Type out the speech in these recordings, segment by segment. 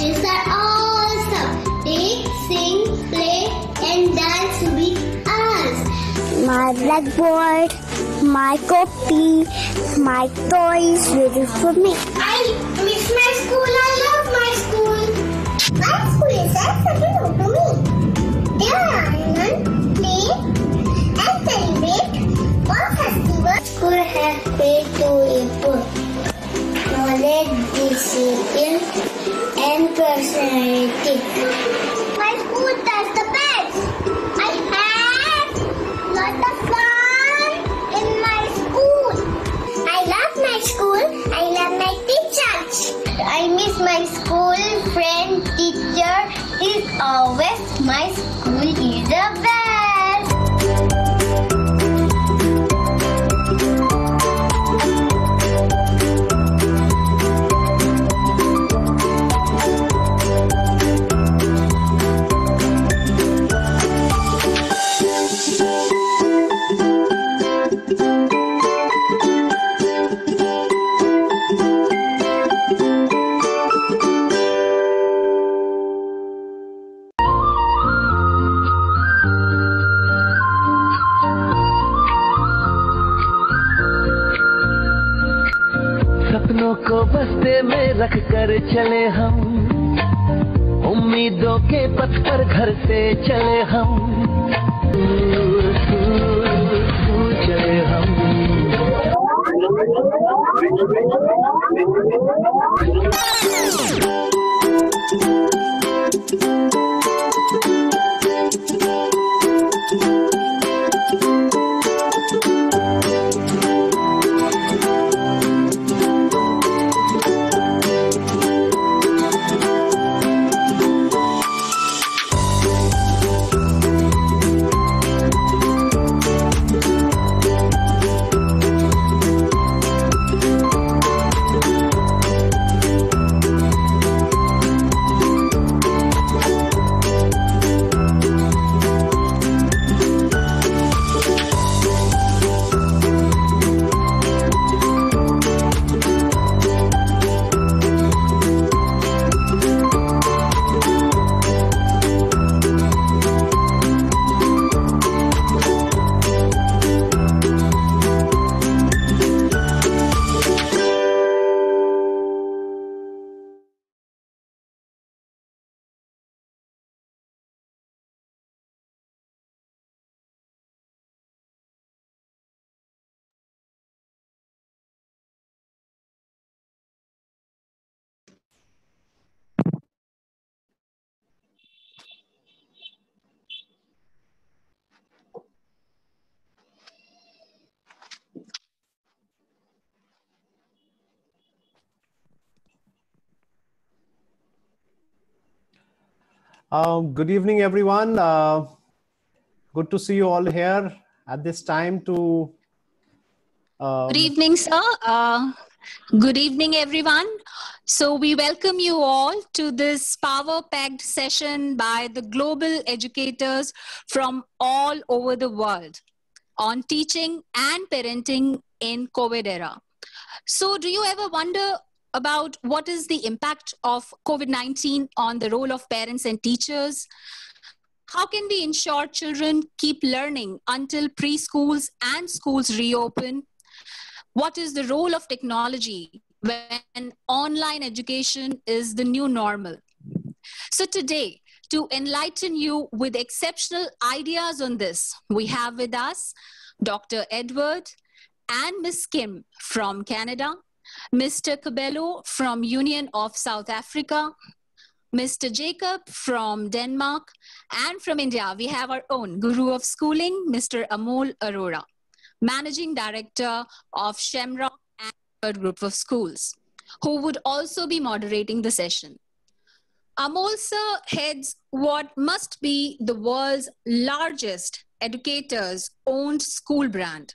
Teachers are awesome. They sing, play, and dance with us. My blackboard, my copy, my toys waiting for me. I miss my school. I love my school. My school is something new to me. There are learn, play, and celebrate all festivals. School has paid to input knowledge, discipline, and personality. My school does the best. I had lot of fun. School, I love my teachers. I miss my school friend, teacher is always my school is the best. रख कर चले हम उम्मीदों के पथ पर घर से चले हम चले हम Good evening, everyone. Good to see you all here at this time to... Good evening, sir. Good evening, everyone. So we welcome you all to this power-packed session by the global educators from all over the world on teaching and parenting in COVID era. So do you ever wonder about what is the impact of COVID-19 on the role of parents and teachers? How can we ensure children keep learning until preschools and schools reopen? What is the role of technology when online education is the new normal? So today, to enlighten you with exceptional ideas on this, we have with us Dr. Edward and Ms. Kim from Canada, Mr. Cabello from Union of South Africa, Mr. Jacob from Denmark, and from India, we have our own guru of schooling, Mr. Amol Arora, Managing Director of Shemrock and Shemford Group of Schools, who would also be moderating the session. Amol sir heads what must be the world's largest educators-owned school brand,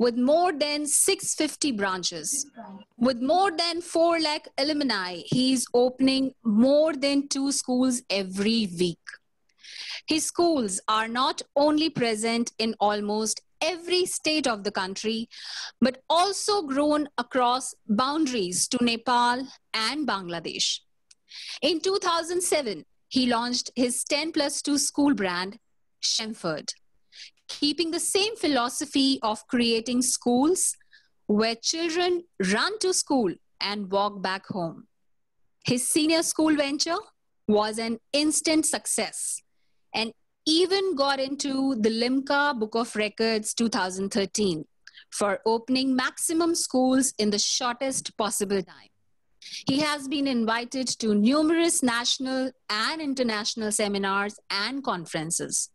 with more than 650 branches. With more than 4 lakh alumni, he's opening more than 2 schools every week. His schools are not only present in almost every state of the country, but also grown across boundaries to Nepal and Bangladesh. In 2007, he launched his 10+2 school brand, Shemford, keeping the same philosophy of creating schools where children run to school and walk back home. His senior school venture was an instant success and even got into the Limca Book of Records 2013 for opening maximum schools in the shortest possible time. He has been invited to numerous national and international seminars and conferences.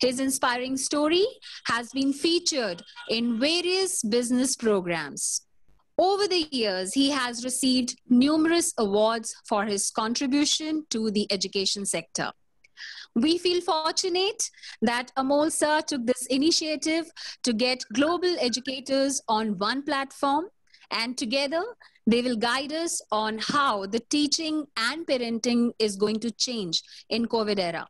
His inspiring story has been featured in various business programs. Over the years, he has received numerous awards for his contribution to the education sector. We feel fortunate that Amol sir took this initiative to get global educators on one platform, and together they will guide us on how the teaching and parenting is going to change in COVID era.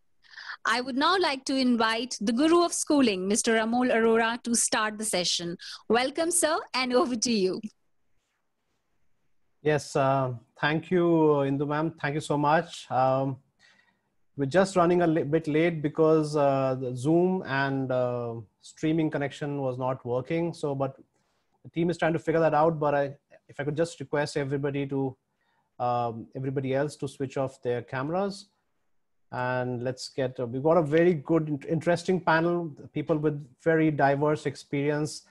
I would now like to invite the Guru of Schooling, Mr. Amol Arora, to start the session. Welcome, sir, and over to you. Yes, thank you, Indu ma'am. Thank you so much. We're just running a bit late because the Zoom and streaming connection was not working. So, but the team is trying to figure that out. But if I could just request everybody to, everybody else to switch off their cameras. And let's get, we've got a very good, interesting panel, people with very diverse experience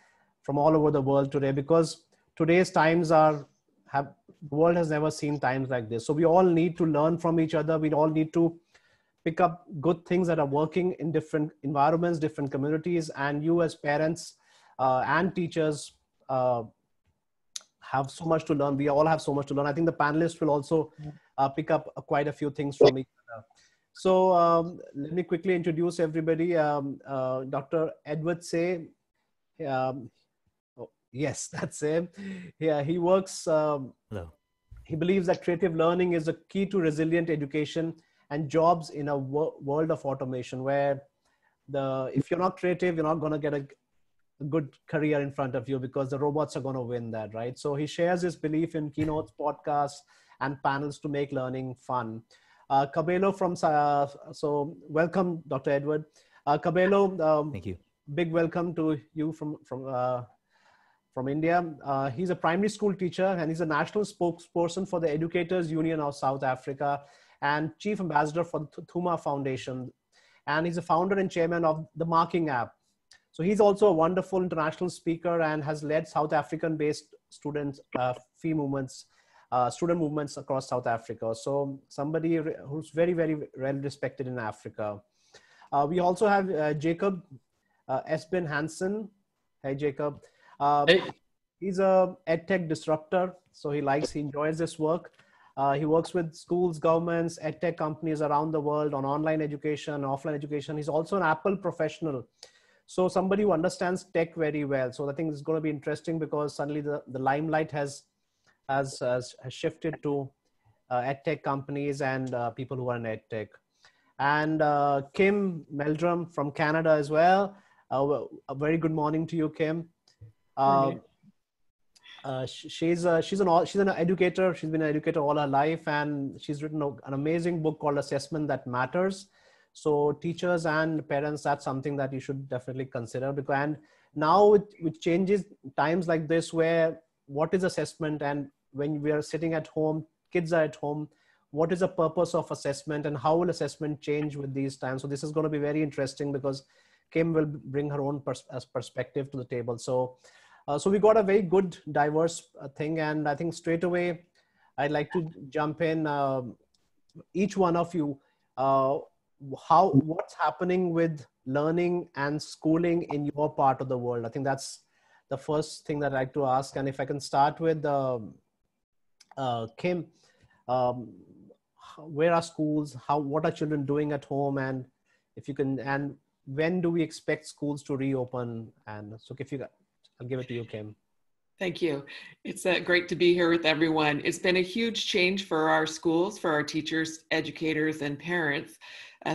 from all over the world today, because today's times are, the world has never seen times like this. So we all need to learn from each other. We all need to pick up good things that are working in different environments, different communities, and you as parents and teachers have so much to learn. We all have so much to learn. I think the panelists will also pick up quite a few things from each other. So let me quickly introduce everybody. Dr. Edward Say. Oh, yes, that's him. Yeah, he works. Hello. He believes that creative learning is a key to resilient education and jobs in a world of automation, where if you're not creative, you're not going to get a good career in front of you, because the robots are going to win that, right? So he shares his belief in keynotes, podcasts, and panels to make learning fun. Cabello from, so welcome, Dr. Edward. Cabello, thank you. Big welcome to you from India. He's a primary school teacher and he's a national spokesperson for the Educators Union of South Africa and Chief Ambassador for the Thuma Foundation. And he's a founder and chairman of the Marking App. So he's also a wonderful international speaker and has led South African-based students, fee movements, student movements across South Africa. So somebody who's very, very well respected in Africa. We also have Jacob Espen Hansen. Hey, Jacob. Hey. He's a EdTech disruptor. So he enjoys this work. He works with schools, governments, EdTech companies around the world on online education, offline education. He's also an Apple professional. So somebody who understands tech very well. So I think it's going to be interesting, because suddenly the limelight has shifted to EdTech companies and people who are in EdTech. And Kim Meldrum from Canada as well. A very good morning to you, Kim. She's an educator. She's been an educator all her life, and she's written an amazing book called Assessment That Matters. So teachers and parents, that's something that you should definitely consider. And now with changes, times like this where what is assessment, and when we are sitting at home, kids are at home, what is the purpose of assessment and how will assessment change with these times? So this is going to be very interesting, because Kim will bring her own perspective to the table. So, so we got a very good, diverse thing. And I think straight away, I'd like to jump in, each one of you, what's happening with learning and schooling in your part of the world? I think that's the first thing that I'd like to ask. And if I can start with Kim, where are schools? What are children doing at home? And if you can, and when do we expect schools to reopen? And so I'll give it to you, Kim. Thank you. It's great to be here with everyone. It's been a huge change for our schools, for our teachers, educators, and parents.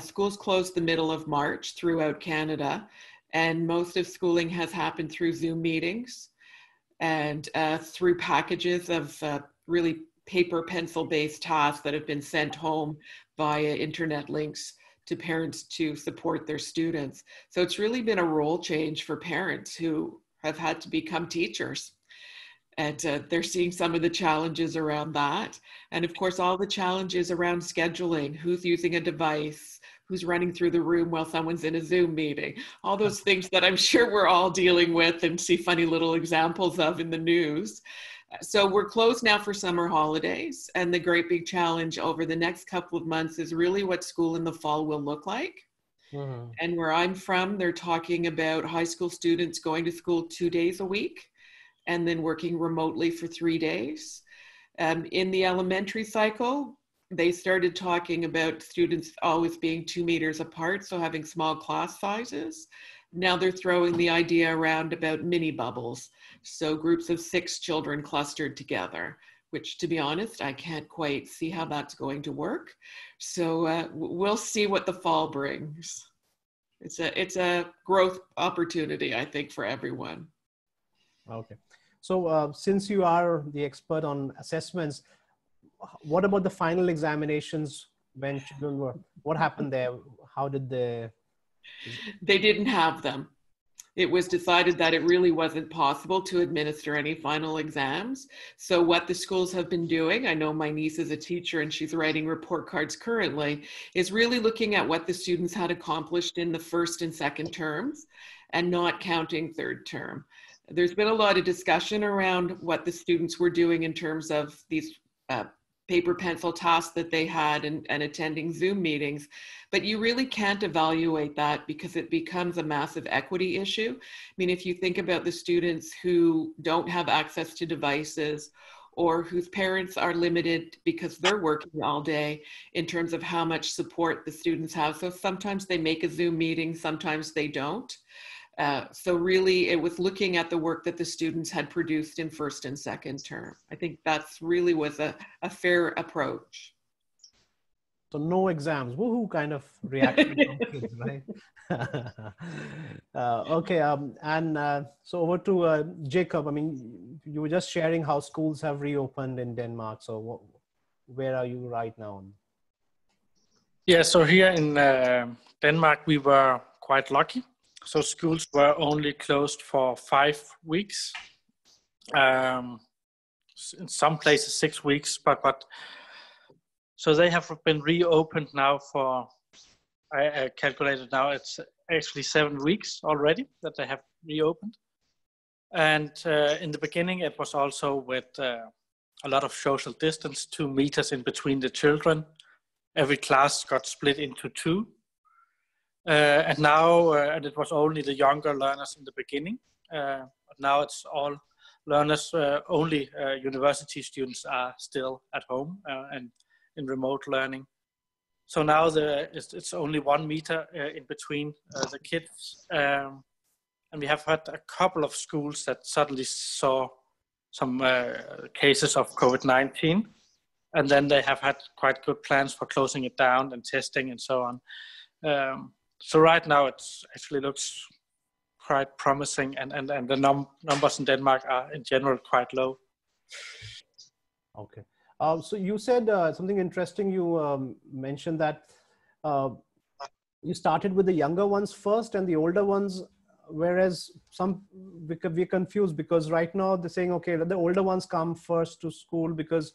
Schools closed the middle of March throughout Canada. And most of schooling has happened through Zoom meetings and through packages of really paper pencil-based tasks that have been sent home via internet links to parents to support their students. So it's really been a role change for parents who have had to become teachers. And they're seeing some of the challenges around that. And of course, all the challenges around scheduling, who's using a device, who's running through the room while someone's in a Zoom meeting, all those things that I'm sure we're all dealing with and see funny little examples of in the news. So we're closed now for summer holidays, and the great big challenge over the next couple of months is really what school in the fall will look like. Mm-hmm. And where I'm from, they're talking about high school students going to school 2 days a week and then working remotely for 3 days. In the elementary cycle, they started talking about students always being 2 meters apart, so having small class sizes. Now they're throwing the idea around about mini bubbles. So groups of 6 children clustered together, which to be honest, I can't quite see how that's going to work. So we'll see what the fall brings. It's a growth opportunity, I think, for everyone. Okay. So since you are the expert on assessments, what about the final examinations when children were, what happened there? How did they didn't have them. It was decided that it really wasn't possible to administer any final exams. So what the schools have been doing, I know my niece is a teacher and she's writing report cards currently, is really looking at what the students had accomplished in the first and second terms and not counting third term. There's been a lot of discussion around what the students were doing in terms of these paper pencil tasks that they had and attending Zoom meetings, but you really can't evaluate that because it becomes a massive equity issue. I mean, if you think about the students who don't have access to devices or whose parents are limited because they're working all day in terms of how much support the students have. So sometimes they make a Zoom meeting, sometimes they don't. So really, it was looking at the work that the students had produced in first and second term. I think that's really was a fair approach. So no exams, woohoo kind of reaction from kids, right? Okay, so over to Jacob. I mean, you were just sharing how schools have reopened in Denmark. So where are you right now? Yeah, so here in Denmark, we were quite lucky. So schools were only closed for 5 weeks, in some places 6 weeks, but so they have been reopened now for, I calculated now, it's actually 7 weeks already that they have reopened. And in the beginning, it was also with a lot of social distance, 2 meters in between the children. Every class got split into two. And now, and it was only the younger learners in the beginning. Now it's all learners, only university students are still at home and in remote learning. So now it's only 1 meter in between the kids. And we have had a couple of schools that suddenly saw some cases of COVID-19. And then they have had quite good plans for closing it down and testing and so on. So right now it actually looks quite promising and the numbers in Denmark are in general quite low. Okay. So you said something interesting. You mentioned that you started with the younger ones first and the older ones, whereas some, we're confused because right now they're saying, okay, let the older ones come first to school because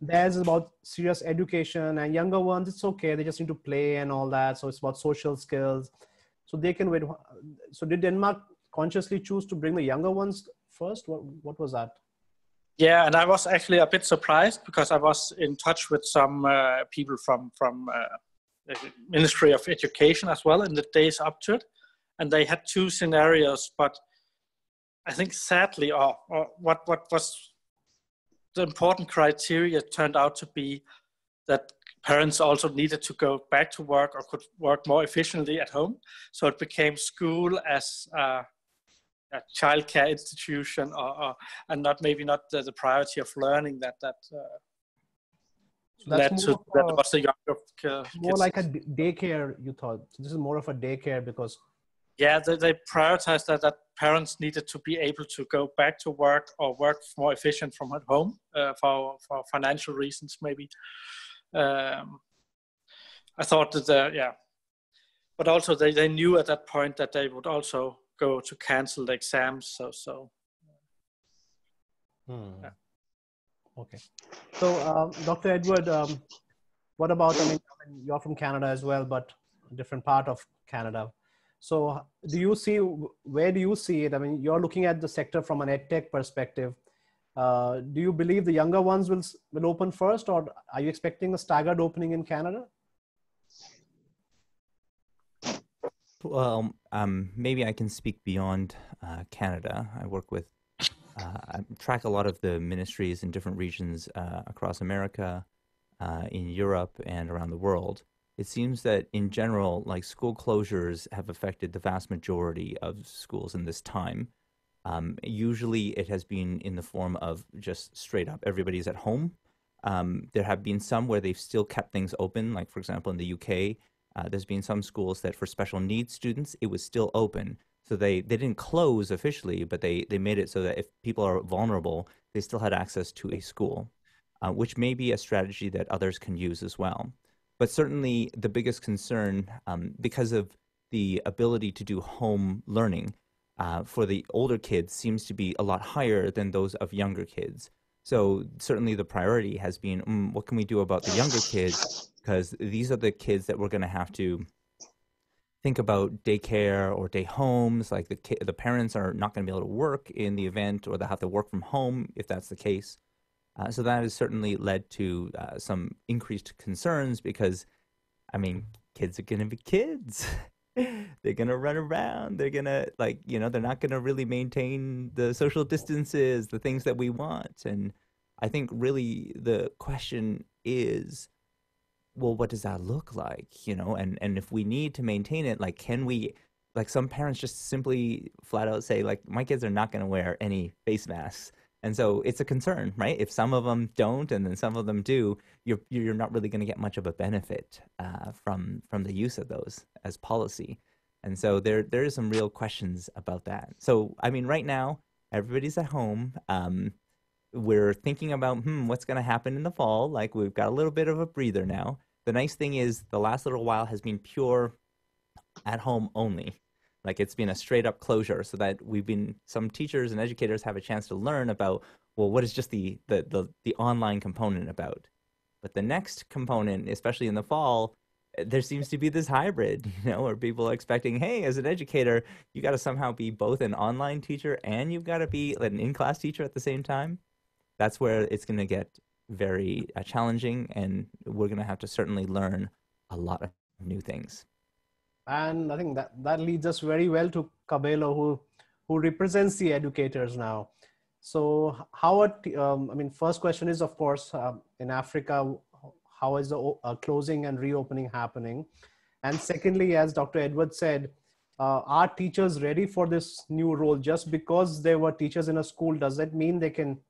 there's about serious education, and younger ones, it's okay. They just need to play and all that. So it's about social skills. So they can wait. So did Denmark consciously choose to bring the younger ones first? What was that? Yeah, and I was actually a bit surprised because I was in touch with some people from the Ministry of Education as well in the days up to it. And they had two scenarios, but I think sadly, or what was the important criteria turned out to be that parents also needed to go back to work or could work more efficiently at home. So it became school as a childcare institution and not the priority of learning that led to that was the younger kids. More like a daycare, you thought. So this is more of a daycare because... Yeah, they prioritized that parents needed to be able to go back to work or work more efficient from at home for financial reasons, maybe. I thought that, yeah. But also they knew at that point that they would also go to cancel the exams. So. Hmm. Yeah. Okay. So, Dr. Edward, what about, I mean, you're from Canada as well, but a different part of Canada. So do you see, where do you see it? I mean, you're looking at the sector from an edtech perspective. Do you believe the younger ones will open first, or are you expecting a staggered opening in Canada? Well, maybe I can speak beyond Canada. I work with, I track a lot of the ministries in different regions across America, in Europe, and around the world. It seems that in general, like, school closures have affected the vast majority of schools in this time. Usually it has been in the form of just straight up everybody's at home. There have been some where they've still kept things open, like for example in the UK, there's been some schools that for special needs students, it was still open. So they didn't close officially, but they made it so that if people are vulnerable, they still had access to a school, which may be a strategy that others can use as well. But certainly the biggest concern, because of the ability to do home learning for the older kids, seems to be a lot higher than those of younger kids. So certainly the priority has been, what can we do about the younger kids? Because these are the kids that we're going to have to think about daycare or day homes. Like the parents are not going to be able to work in the event, or they'll have to work from home if that's the case. So that has certainly led to some increased concerns because, I mean, kids are going to be kids. They're going to run around. They're going to, like, you know, they're not going to really maintain the social distances, the things that we want. And I think really the question is, well, what does that look like, you know? And if we need to maintain it, like, can we, like, some parents just simply flat out say, like, my kids are not going to wear any face masks. And so it's a concern, right? If some of them don't, and then some of them do, you're not really going to get much of a benefit from the use of those as policy. And so there are some real questions about that. So, I mean, right now, everybody's at home. We're thinking about, what's going to happen in the fall? Like, we've got a little bit of a breather now. The nice thing is the last little while has been pure at home only. Like, it's been a straight up closure, so that some teachers and educators have a chance to learn about, well, what is just the online component about. But the next component, especially in the fall, there seems to be this hybrid, you know, where people are expecting, hey, as an educator, you got to somehow be both an online teacher and you've got to be an in-class teacher at the same time. That's where it's going to get very challenging, and we're going to have to certainly learn a lot of new things. And I think that leads us very well to Cabello, who represents the educators now. So how are, I mean, first question is, of course, in Africa, how is the closing and reopening happening? And secondly, as Dr. Edward said, are teachers ready for this new role? Just because they were teachers in a school, does that mean they can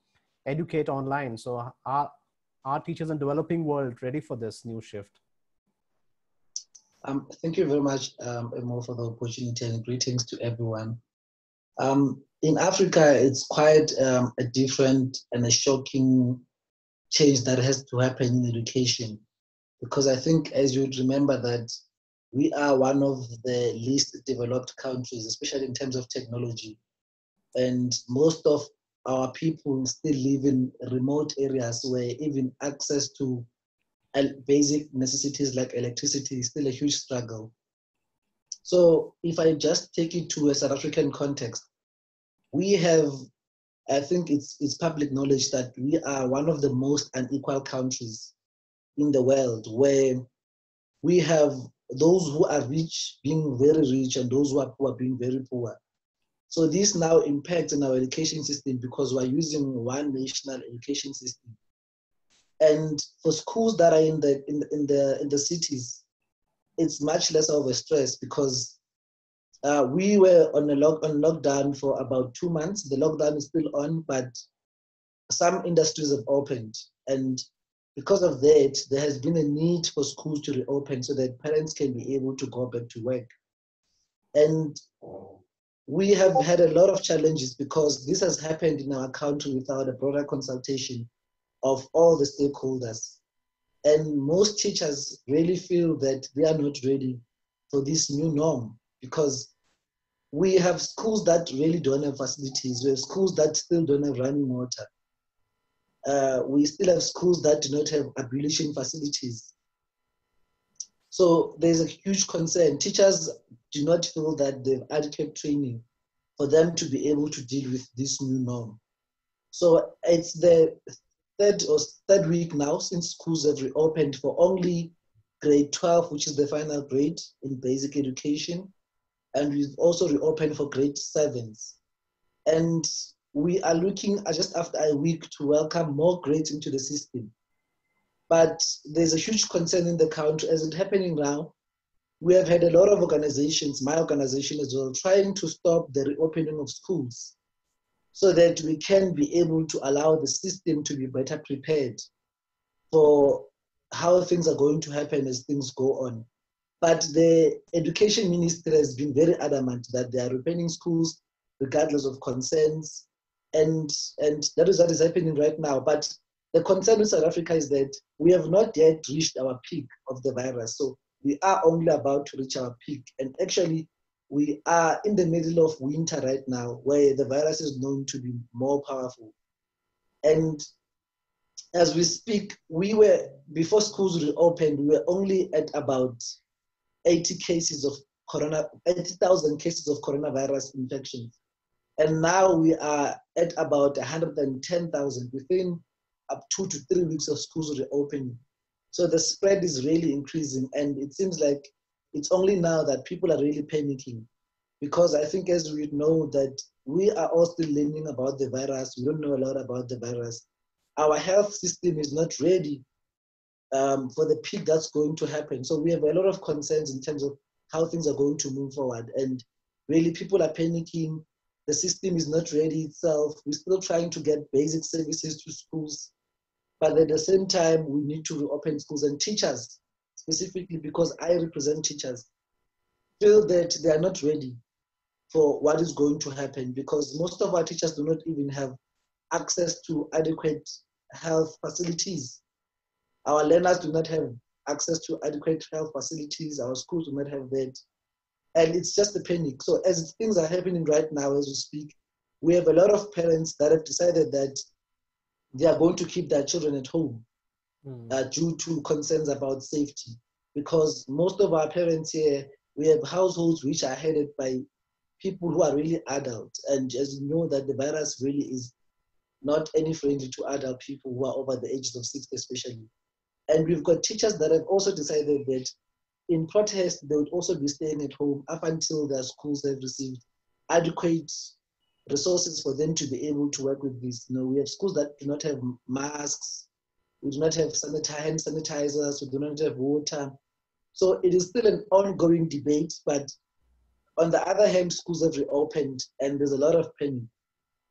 educate online? So are teachers in the developing world ready for this new shift? Thank you very much, Amol, for the opportunity, and greetings to everyone. In Africa, it's quite a different and a shocking change that has to happen in education, because I think, as you would remember, that we are one of the least developed countries, especially in terms of technology. And most of our people still live in remote areas where even access to basic necessities like electricity is still a huge struggle. So if I just take it to a South African context, we have, I think it's public knowledge that we are one of the most unequal countries in the world, where we have those who are rich being very rich and those who are poor being very poor. So this now impacts on our education system because we're using one national education system. And for schools that are in the cities, it's much less of a stress, because we were on lockdown for about 2 months. The lockdown is still on, but some industries have opened. And because of that, there has been a need for schools to reopen so that parents can be able to go back to work. And We have had a lot of challenges because this has happened in our country without a broader consultation of all the stakeholders. And most teachers really feel that they are not ready for this new norm, because we have schools that really don't have facilities. We have schools that still don't have running water. We still have schools that do not have ablution facilities. So there's a huge concern. Teachers do not feel that they have adequate training for them to be able to deal with this new norm. So it's the third week now since schools have reopened for only grade 12, which is the final grade in basic education. And we've also reopened for grade 7s. And we are looking at just after a week to welcome more grades into the system. But there's a huge concern in the country, as it's happening now. We have had a lot of organizations, my organization as well, trying to stop the reopening of schools so that we can be able to allow the system to be better prepared for how things are going to happen as things go on. But the education minister has been very adamant that they are reopening schools regardless of concerns, and that is what is happening right now. But the concern with South Africa is that we have not yet reached our peak of the virus. So we are only about to reach our peak. And actually, we are in the middle of winter right now, where the virus is known to be more powerful. And as we speak, we were, before schools reopened, we were only at about 80,000 cases of coronavirus infections. And now we are at about 110,000 within up 2 to 3 weeks of schools reopening. So the spread is really increasing, and it seems like it's only now that people are really panicking, because I think, as we know, that we are all still learning about the virus. We don't know a lot about the virus. Our health system is not ready for the peak that's going to happen. So we have a lot of concerns in terms of how things are going to move forward. And really, people are panicking. The system is not ready itself. We're still trying to get basic services to schools. But at the same time, we need to reopen schools, and teachers, specifically because I represent teachers, feel that they are not ready for what is going to happen, because most of our teachers do not even have access to adequate health facilities. Our learners do not have access to adequate health facilities. Our schools do not have that. And it's just a panic. So as things are happening right now, as we speak, we have a lot of parents that have decided that they are going to keep their children at home due to concerns about safety. Because most of our parents here, we have households which are headed by people who are really adult. And as you know, that the virus really is not any friendly to adult people who are over the ages of 60, especially. And we've got teachers that have also decided that in protest, they would also be staying at home up until their schools have received adequate resources for them to be able to work with this. You know, we have schools that do not have masks, we do not have hand sanitizers, we do not have water. So it is still an ongoing debate, but on the other hand, schools have reopened and there's a lot of panic.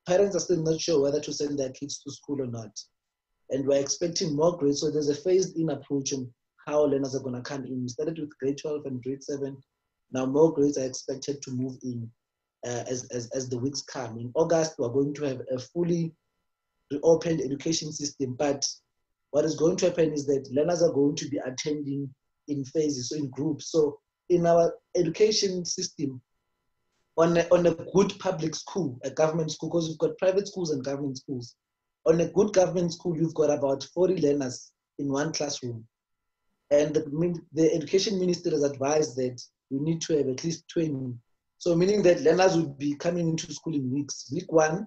Parents are still not sure whether to send their kids to school or not. And we're expecting more grades, so there's a phased-in approach on how learners are gonna come in. We started with grade 12 and grade 7. Now more grades are expected to move in as the weeks come. In August, we're going to have a fully reopened education system, but what is going to happen is that learners are going to be attending in phases, so in groups. So in our education system, on a good public school, a government school, because we've got private schools and government schools, on a good government school, you've got about 40 learners in one classroom. And the education minister has advised that we need to have at least 20. So meaning that learners would be coming into school in weeks. Week one,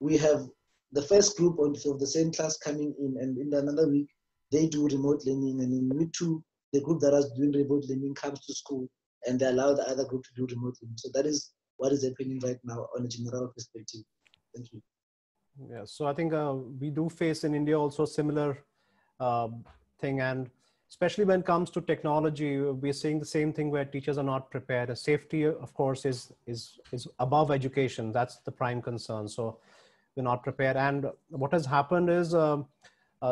we have the first group of the same class coming in, and in another week, they do remote learning. And in week two, the group that is doing remote learning comes to school and they allow the other group to do remote learning. So that is what is happening right now on a general perspective. Thank you. Yeah, so I think we do face in India also a similar thing, and especially when it comes to technology, we're seeing the same thing where teachers are not prepared. And safety, of course, is above education. That's the prime concern. So we're not prepared. And what has happened is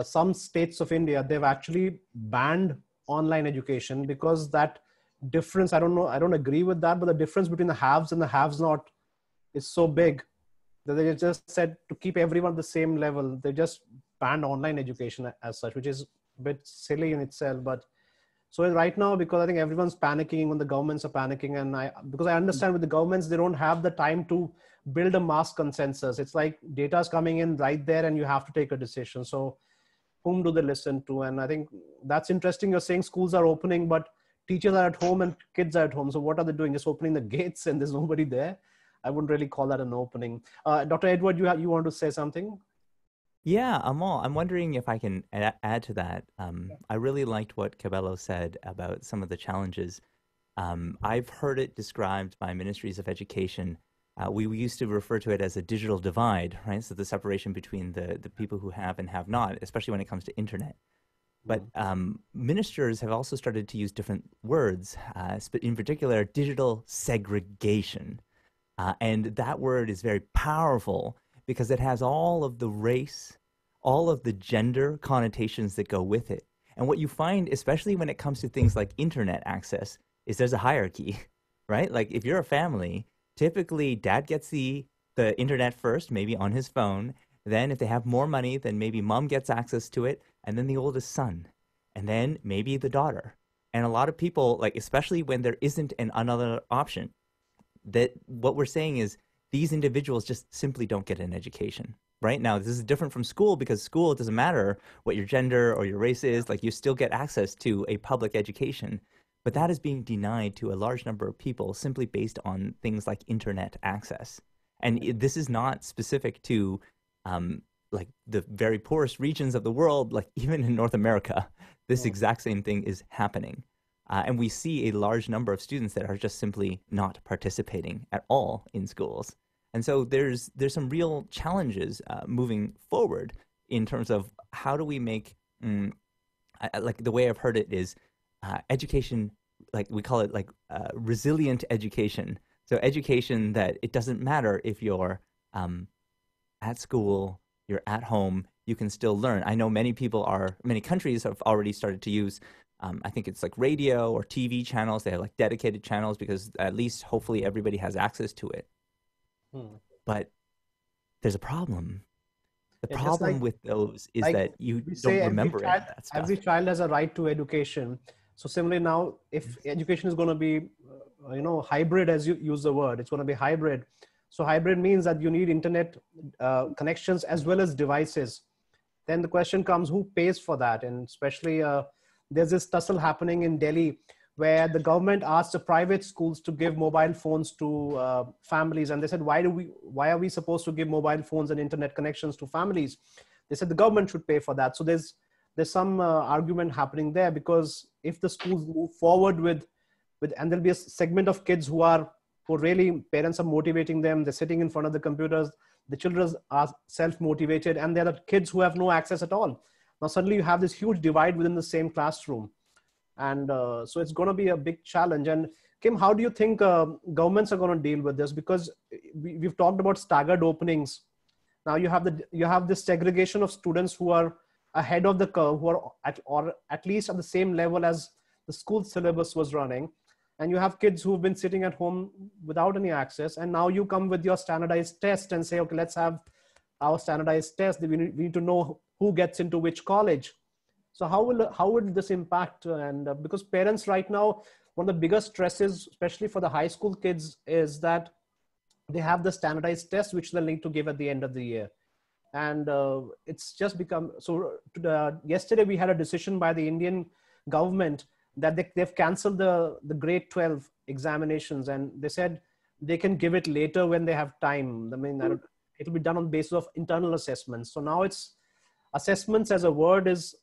some states of India, they've actually banned online education because that difference, I don't know, I don't agree with that, but the difference between the haves and the have-nots is so big that they just said to keep everyone the same level, they just banned online education as such, which is a bit silly in itself. But so right now, because I think everyone's panicking when the governments are panicking, and because I understand with the governments, they don't have the time to build a mass consensus. It's like data is coming in right there and you have to take a decision. So whom do they listen to? And I think that's interesting. You're saying schools are opening, but teachers are at home and kids are at home. So what are they doing? Just opening the gates and there's nobody there. I wouldn't really call that an opening. Dr. Edward, you want to say something? Yeah, Amol, I'm wondering if I can add to that. I really liked what Cabello said about some of the challenges. I've heard it described by ministries of education. We used to refer to it as a digital divide, right? So the separation between the people who have and have not, especially when it comes to internet. But ministers have also started to use different words, in particular, digital segregation. And that word is very powerful, because it has all of the race, all of the gender connotations that go with it. And what you find, especially when it comes to things like internet access, is there's a hierarchy, right? Like if you're a family, typically dad gets the internet first, maybe on his phone. Then if they have more money, then maybe mom gets access to it, and then the oldest son, and then maybe the daughter. And a lot of people, like especially when there isn't another option, that what we're saying is, these individuals just simply don't get an education, right? Now, this is different from school, because school, it doesn't matter what your gender or your race is, like you still get access to a public education, but that is being denied to a large number of people simply based on things like internet access. And this is not specific to like the very poorest regions of the world, like even in North America, this exact same thing is happening. And we see a large number of students that are just simply not participating at all in schools. And so there's some real challenges moving forward in terms of how do we make, like the way I've heard it is education, like we call it like resilient education. So education that it doesn't matter if you're at school, you're at home, you can still learn. I know many countries have already started to use I think it's like radio or TV channels. They have like dedicated channels because at least hopefully everybody has access to it. But there's a problem. The problem like, with those is like that you don't remember that stuff. Every child has a right to education. So similarly now, if education is going to be, hybrid, as you use the word, it's going to be hybrid. So hybrid means that you need internet connections as well as devices. Then the question comes, who pays for that? And especially, there's this tussle happening in Delhi where the government asked the private schools to give mobile phones to families. And they said, why are we supposed to give mobile phones and internet connections to families? They said the government should pay for that. So there's some argument happening there, because if the schools move forward with and there'll be a segment of kids who really parents are motivating them. They're sitting in front of the computers. The children are self-motivated, and there are kids who have no access at all. Now, suddenly you have this huge divide within the same classroom. And so it's going to be a big challenge. And Kim, how do you think governments are going to deal with this? Because we've talked about staggered openings. Now you have this segregation of students who are ahead of the curve, who are at least at the same level as the school syllabus was running. And you have kids who've been sitting at home without any access. And now you come with your standardized test and say, okay, let's have our standardized test. We need to know who gets into which college. So how would this impact? And because parents right now, one of the biggest stresses, especially for the high school kids, is that they have the standardized test, which they'll need to give at the end of the year. And it's just become, so yesterday we had a decision by the Indian government that they've canceled the grade 12 examinations. And they said they can give it later when they have time. I mean, it'll be done on the basis of internal assessments. So now it's, assessments as a word has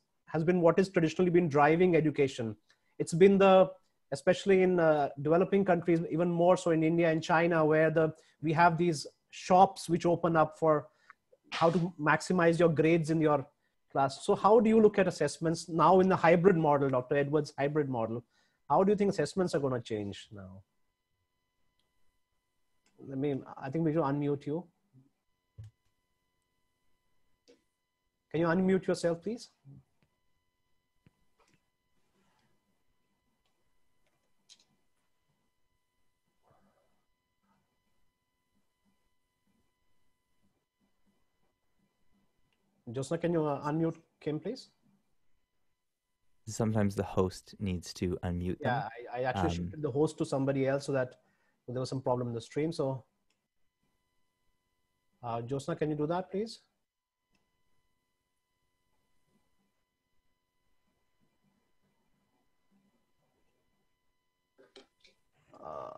been what has traditionally been driving education. It's been especially in developing countries, even more so in India and China, where we have these shops which open up for how to maximize your grades in your class. So how do you look at assessments now in the hybrid model, Dr. Edwards' hybrid model? How do you think assessments are going to change now? I think we should unmute you. Can you unmute yourself, please? Josna, can you unmute Kim, please? Sometimes the host needs to unmute them. Yeah, I actually shifted the host to somebody else so that there was some problem in the stream. So Josna, can you do that, please?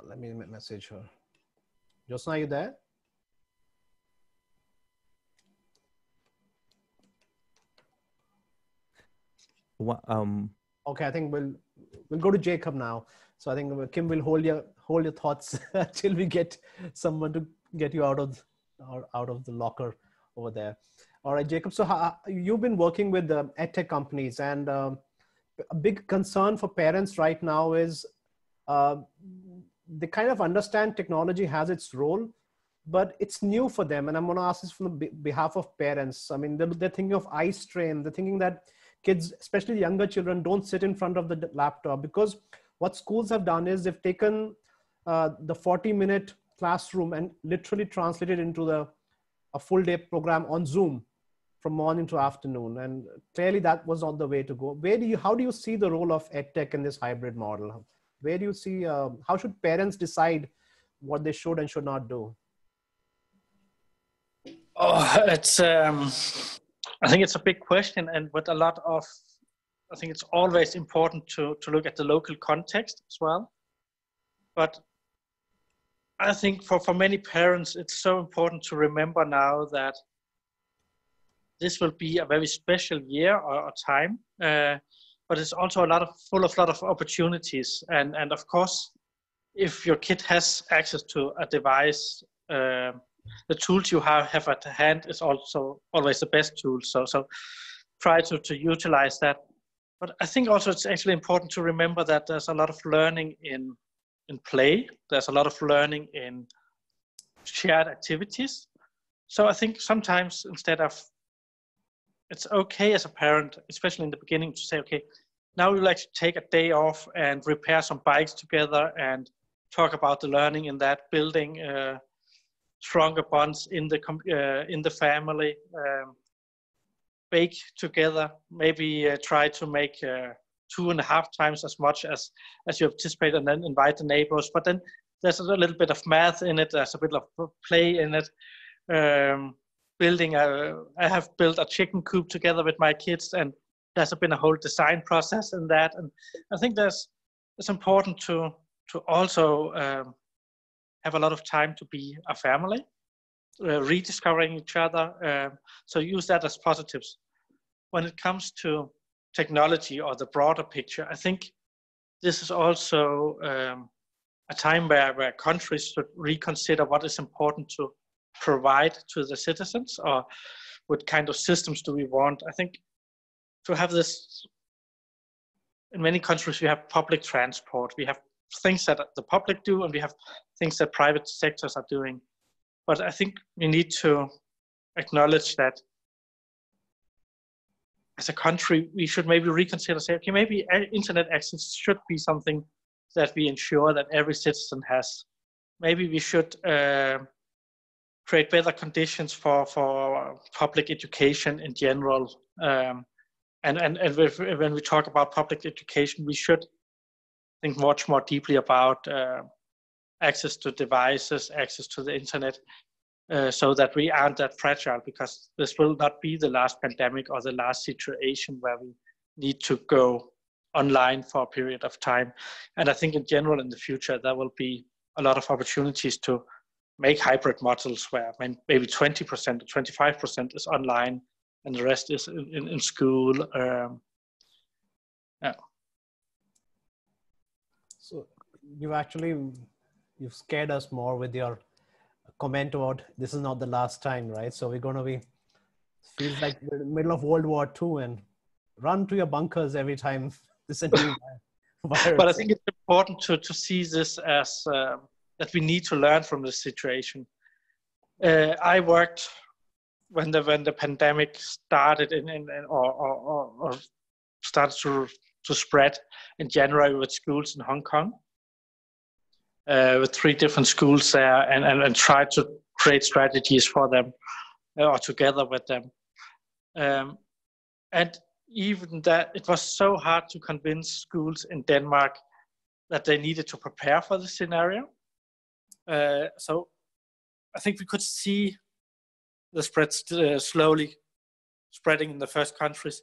Let me message her. Josna, are you there? Okay, I think we'll go to Jacob now. So I think Kim will hold your thoughts till we get someone to get you out of the locker over there. All right, Jacob. So you've been working with the edtech companies, and a big concern for parents right now is they kind of understand technology has its role, but it's new for them. And I'm going to ask this from the behalf of parents. I mean, they're thinking of eye strain. They're thinking that kids, especially younger children, don't sit in front of the laptop, because what schools have done is they've taken the 40-minute classroom and literally translated into a full-day program on Zoom from morning to afternoon. And clearly that was not the way to go. How do you see the role of EdTech in this hybrid model? Where do you see, how should parents decide what they should and should not do? Oh, it's, I think it's a big question, and with a lot of, I think it's always important to look at the local context as well. But I think for many parents, it's so important to remember now that this will be a very special year or time. But it's also full of a lot of opportunities. And of course, if your kid has access to a device, the tools you have at hand is also always the best tool. So try to utilize that. But I think also it's actually important to remember that there's a lot of learning in play. There's a lot of learning in shared activities. So I think sometimes instead of, it's okay as a parent, especially in the beginning, to say, okay, now we'll actually take a day off and repair some bikes together and talk about the learning in that, building stronger bonds in the family, bake together, maybe try to make 2.5 times as much as you anticipate, and then invite the neighbors. But then there's a little bit of math in it, there's a bit of play in it. I have built a chicken coop together with my kids, and there's been a whole design process in that. And I think it's important to also have a lot of time to be a family, rediscovering each other. So use that as positives. When it comes to technology or the broader picture, I think this is also a time where countries should reconsider what is important to provide to the citizens, or what kind of systems do we want. I think to have this, in many countries we have public transport, we have things that the public do, and we have things that private sectors are doing. But I think we need to acknowledge that as a country we should maybe reconsider, say, okay, maybe internet access should be something that we ensure that every citizen has. Maybe we should create better conditions for public education in general. And when we talk about public education, we should think much more deeply about access to devices, access to the internet, so that we aren't that fragile, because this will not be the last pandemic or the last situation where we need to go online for a period of time. And I think in general, in the future, there will be a lot of opportunities to make hybrid models where maybe 20% or 25% is online and the rest is in school. Yeah. So you've scared us more with your comment about this is not the last time, right? So we're going to be, feels like we're in the middle of World War II, and run to your bunkers every time this is a new virus. But I think it's important to see this as, that we need to learn from this situation. I worked when the pandemic started or started to spread in January with schools in Hong Kong, with 3 different schools there, and tried to create strategies for them or together with them. And even that, it was so hard to convince schools in Denmark that they needed to prepare for the scenario. So I think we could see the spread slowly spreading in the first countries.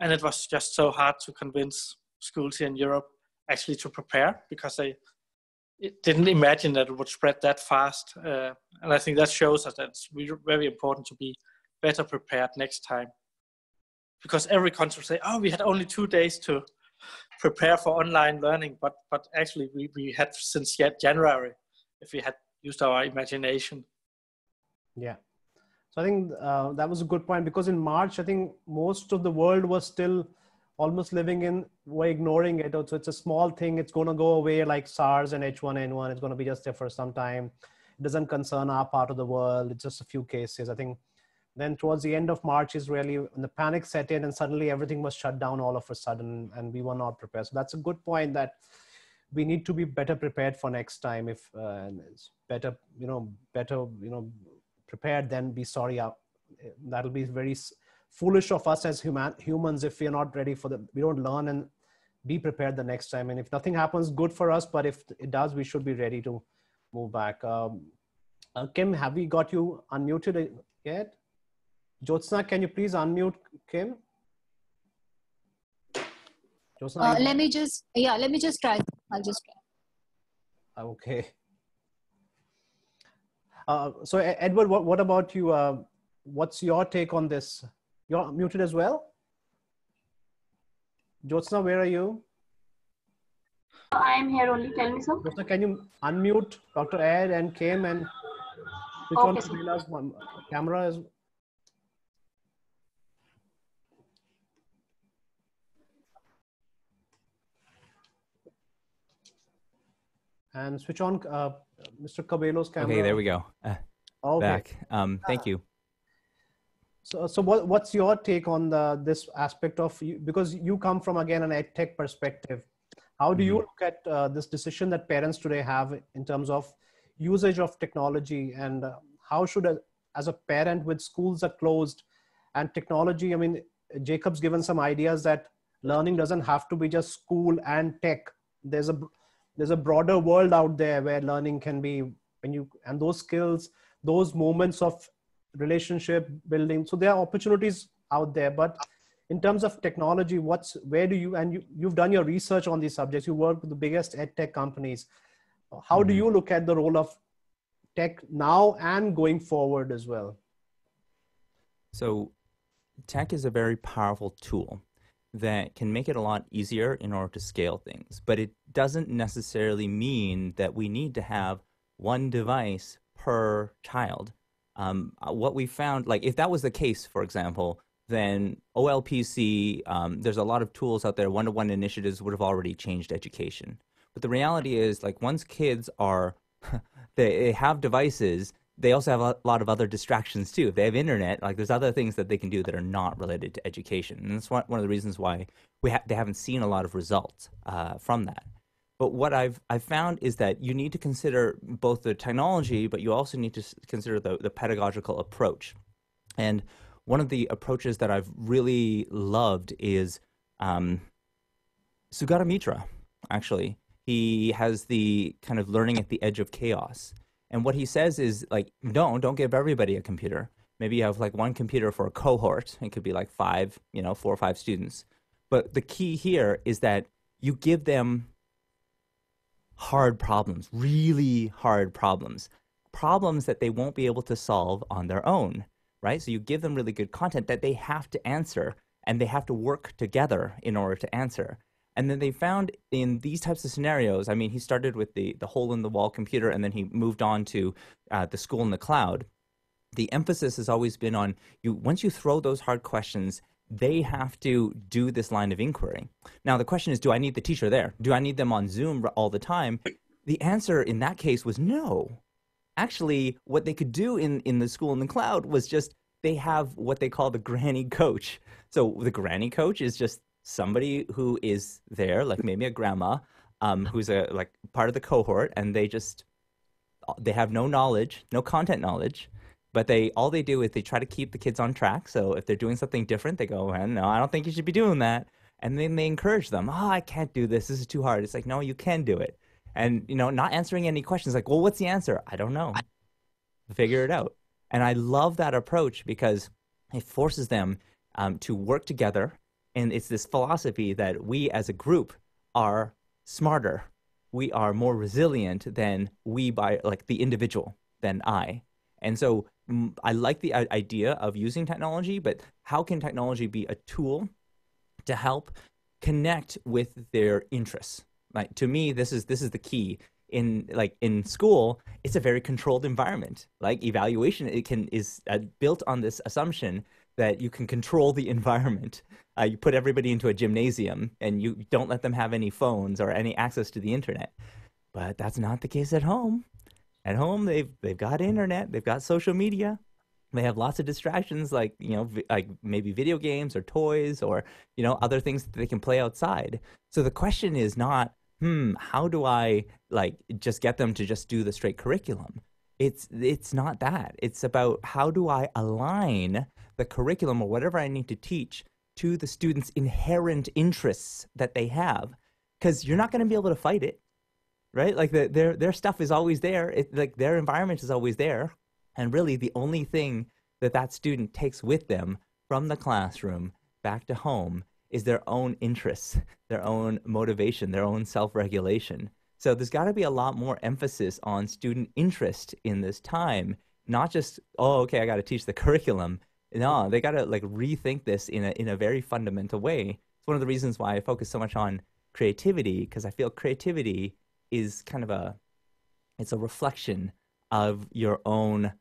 And it was just so hard to convince schools here in Europe actually to prepare, because it didn't imagine that it would spread that fast. And I think that shows us that it's very important to be better prepared next time. Because every country say, oh, we had only 2 days to prepare for online learning, but actually we had since yet January, if we had used our imagination. Yeah. So I think that was a good point, because in March, I think most of the world was still almost living in, we're ignoring it. So it's a small thing. It's going to go away like SARS and H1N1. It's going to be just there for some time. It doesn't concern our part of the world. It's just a few cases. I think then towards the end of March is really when the panic set in, and suddenly everything was shut down all of a sudden, and we were not prepared. So that's a good point, that we need to be better prepared for next time. If it's better, prepared than be sorry. That'll be very foolish of us as humans if we're not ready for we don't learn and be prepared the next time. And if nothing happens, good for us. But if it does, we should be ready to move back. Kim, have we got you unmuted yet? Jyotsna, can you please unmute Kim? Jyotsna, let me just try. I'll just try. Okay. So Edward, what about you? What's your take on this? You're muted as well? Jyotsna, where are you? I'm here only, tell me so. Jyotsna, can you unmute Dr. Ed and Kim and which one? Camera as well? And switch on Mr. Cabello's camera. Okay, there we go. Okay. Back. Thank you. So what's your take on this aspect of, because you come from, again, an ed tech perspective. How do you look at this decision that parents today have in terms of usage of technology, and how should, as a parent with schools are closed and technology, I mean, Jacob's given some ideas that learning doesn't have to be just school and tech. There's a broader world out there where learning can be, and those skills, those moments of relationship building. So there are opportunities out there, but in terms of technology, you've done your research on these subjects. You work with the biggest ed tech companies. How do you look at the role of tech now and going forward as well? So tech is a very powerful tool that can make it a lot easier in order to scale things. But it doesn't necessarily mean that we need to have one device per child. What we found, like if that was the case, for example, then OLPC, there's a lot of tools out there, one-to-one initiatives would have already changed education. But the reality is, like, once kids are, they have devices, they also have a lot of other distractions too. If they have internet, like there's other things that they can do that are not related to education. And that's one of the reasons why they haven't seen a lot of results from that. But what I've found is that you need to consider both the technology, but you also need to consider the pedagogical approach. And one of the approaches that I've really loved is Sugata Mitra, actually. He has the kind of learning at the edge of chaos. And what he says is, like, don't give everybody a computer. Maybe you have like one computer for a cohort. It could be like 4 or 5 students. But the key here is that you give them hard problems, really hard problems, problems that they won't be able to solve on their own, right? So you give them really good content that they have to answer, and they have to work together in order to answer. And then they found in these types of scenarios, I mean, he started with the hole-in-the-wall computer, and then he moved on to the school in the cloud. The emphasis has always been on, once you throw those hard questions, they have to do this line of inquiry. Now, the question is, do I need the teacher there? Do I need them on Zoom all the time? The answer in that case was no. Actually, what they could do in the school in the cloud was just, they have what they call the granny coach. So the granny coach is just somebody who is there, like maybe a grandma, who's like part of the cohort, and they have no knowledge, no content knowledge, But all they do is they try to keep the kids on track. So if they're doing something different, they go, well, no, I don't think you should be doing that. And then they encourage them. Oh, I can't do this. This is too hard. It's like, no, you can do it. And, you know, not answering any questions like, well, what's the answer? I don't know. Figure it out. And I love that approach because it forces them to work together. And it's this philosophy that we as a group are smarter. We are more resilient than we by like the individual than I. And so I like the idea of using technology, but how can technology be a tool to help connect with their interests? Like to me, this is the key. In school, it's a very controlled environment. Like evaluation, is built on this assumption that you can control the environment. You put everybody into a gymnasium and you don't let them have any phones or any access to the internet. But that's not the case at home. At home, they've got internet, they've got social media, they have lots of distractions like, you know, like maybe video games or toys or, you know, other things that they can play outside. So the question is not, how do I like just get them to just do the straight curriculum? It's not that. It's about how do I align the curriculum or whatever I need to teach to the students' inherent interests that they have, because you're not going to be able to fight it. Right? Like their stuff is always there. Like their environment is always there. And really the only thing that student takes with them from the classroom back to home is their own interests, their own motivation, their own self-regulation. So there's got to be a lot more emphasis on student interest in this time, not just, oh, okay, I got to teach the curriculum. No, they got to like rethink this in a very fundamental way. It's one of the reasons why I focus so much on creativity, because I feel creativity is kind of it's a reflection of your own,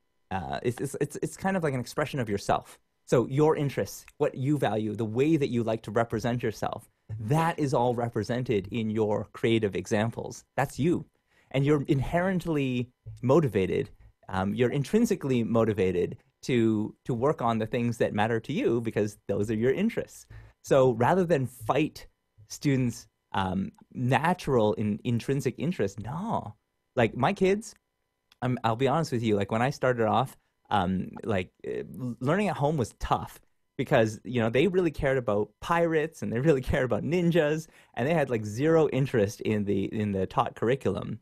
it's kind of like an expression of yourself. So your interests, what you value, the way that you like to represent yourself, that is all represented in your creative examples. That's you. And you're inherently motivated. You're intrinsically motivated to work on the things that matter to you because those are your interests. So rather than fight students' natural and intrinsic interest, no. Like my kids, I'll be honest with you, like when I started off, learning at home was tough because, you know, they really cared about pirates and they really cared about ninjas and they had like zero interest in the taught curriculum.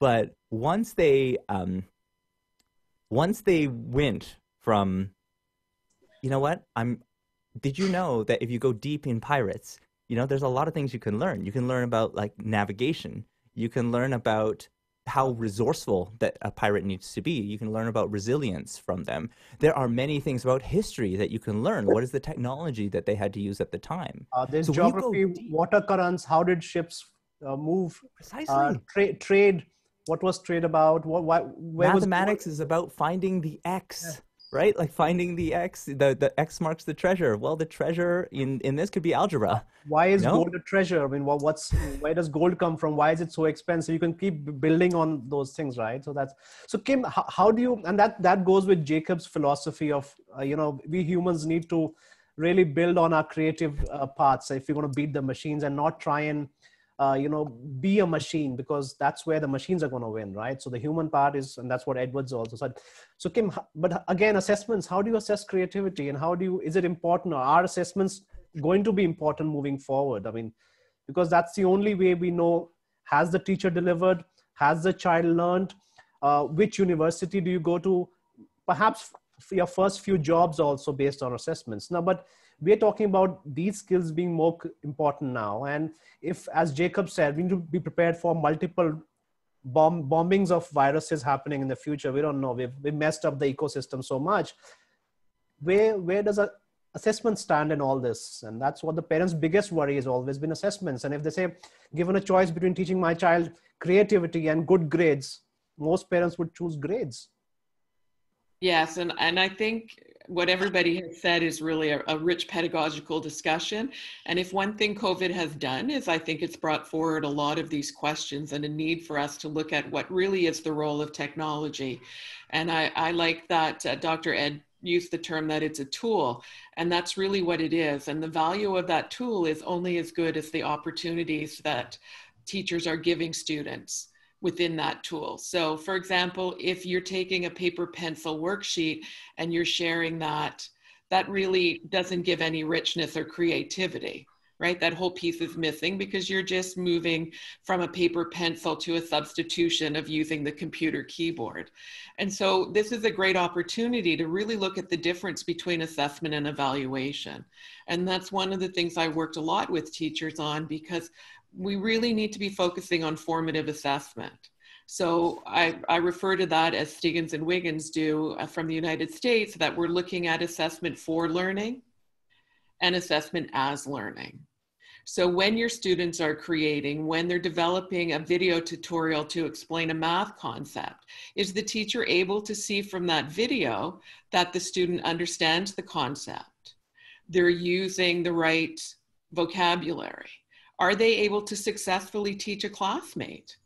But once they went from, you know what, did you know that if you go deep in pirates, you know, there's a lot of things you can learn. You can learn about like navigation. You can learn about how resourceful that a pirate needs to be. You can learn about resilience from them. There are many things about history that you can learn. What is the technology that they had to use at the time? There's so geography, water currents, how did ships move? Precisely. Trade, what was trade about? Where mathematics is about finding the X. Yeah. Right? Like finding the X, the X marks the treasure. Well, the treasure in this could be algebra. Why is gold a treasure? I mean, where does gold come from? Why is it so expensive? You can keep building on those things, right? So Kim, how do you, and that goes with Jacob's philosophy of, you know, we humans need to really build on our creative parts if you're going to beat the machines and not try and, you know, be a machine, because that's where the machines are going to win, right? So the human part is, and that's what Edwards also said. So Kim, but again, assessments, how do you assess creativity and is it important, or are assessments going to be important moving forward? I mean, because that's the only way we know, has the teacher delivered? Has the child learned? Which university do you go to? Perhaps your first few jobs also based on assessments. Now, but we're talking about these skills being more important now. And if, as Jacob said, we need to be prepared for multiple bombings of viruses happening in the future. We don't know, we've messed up the ecosystem so much. Where does assessment stand in all this? And that's what the parents' biggest worry has always been, assessments. And if they say, given a choice between teaching my child creativity and good grades, most parents would choose grades. Yes, and I think what everybody has said is really a rich pedagogical discussion. And if one thing COVID has done is I think it's brought forward a lot of these questions and a need for us to look at what really is the role of technology. And I like that Dr. Ed used the term that it's a tool, and that's really what it is. And the value of that tool is only as good as the opportunities that teachers are giving students. within that tool. So for example, if you're taking a paper pencil worksheet and you're sharing that, that really doesn't give any richness or creativity, right? That whole piece is missing because you're just moving from a paper pencil to a substitution of using the computer keyboard. And so this is a great opportunity to really look at the difference between assessment and evaluation. And that's one of the things I worked a lot with teachers on, because we really need to be focusing on formative assessment. So I refer to that, as Stiggins and Wiggins do from the United States, that we're looking at assessment for learning and assessment as learning. So when your students are creating, when they're developing a video tutorial to explain a math concept, is the teacher able to see from that video that the student understands the concept? They're using the right vocabulary. Are they able to successfully teach a classmate?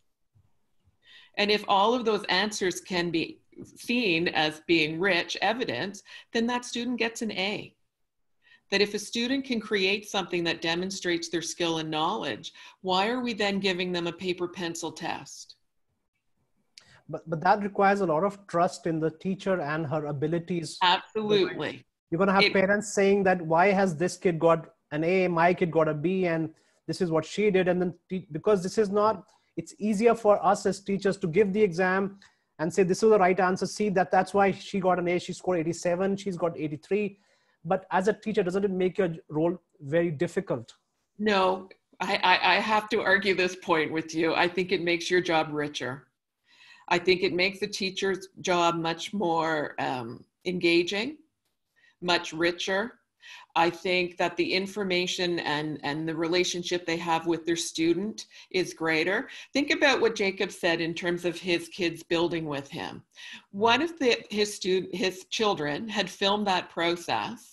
And if all of those answers can be seen as being rich evidence, then that student gets an A. That if a student can create something that demonstrates their skill and knowledge, why are we then giving them a paper pencil test? But that requires a lot of trust in the teacher and her abilities. Absolutely. You're going to have parents saying that, why has this kid got an A, my kid got a B, and this is what she did. And then because this is not, it's easier for us as teachers to give the exam and say, this is the right answer. See, that's why she got an A, she scored 87, she's got 83. But as a teacher, doesn't it make your role very difficult? No, I have to argue this point with you. I think it makes your job richer. I think it makes the teacher's job much more engaging, much richer. I think that the information and the relationship they have with their student is greater. Think about what Jacob said in terms of his kids building with him. One of his children had filmed that process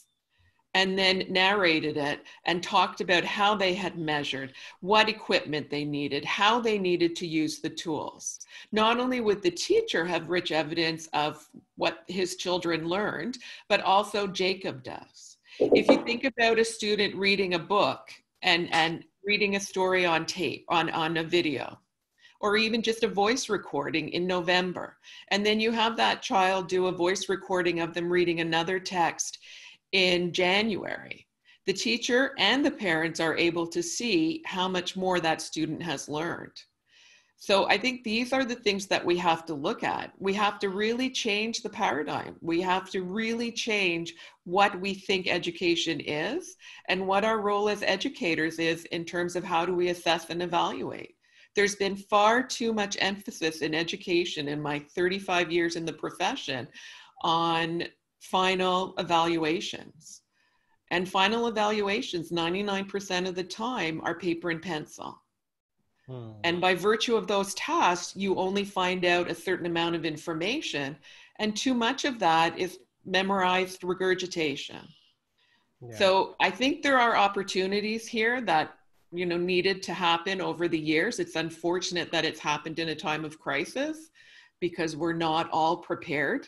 and then narrated it and talked about how they had measured, what equipment they needed, how they needed to use the tools. Not only would the teacher have rich evidence of what his children learned, but also Jacob does. If you think about a student reading a book and reading a story on tape, on a video, or even just a voice recording in November, and then you have that child do a voice recording of them reading another text in January, the teacher and the parents are able to see how much more that student has learned. So I think these are the things that we have to look at. We have to really change the paradigm. We have to really change what we think education is and what our role as educators is in terms of how do we assess and evaluate. There's been far too much emphasis in education in my 35 years in the profession on final evaluations. And final evaluations, 99% of the time, are paper and pencil. And by virtue of those tasks, you only find out a certain amount of information, and too much of that is memorized regurgitation. Yeah. So I think there are opportunities here that, you know, needed to happen over the years. It's unfortunate that it's happened in a time of crisis because we're not all prepared.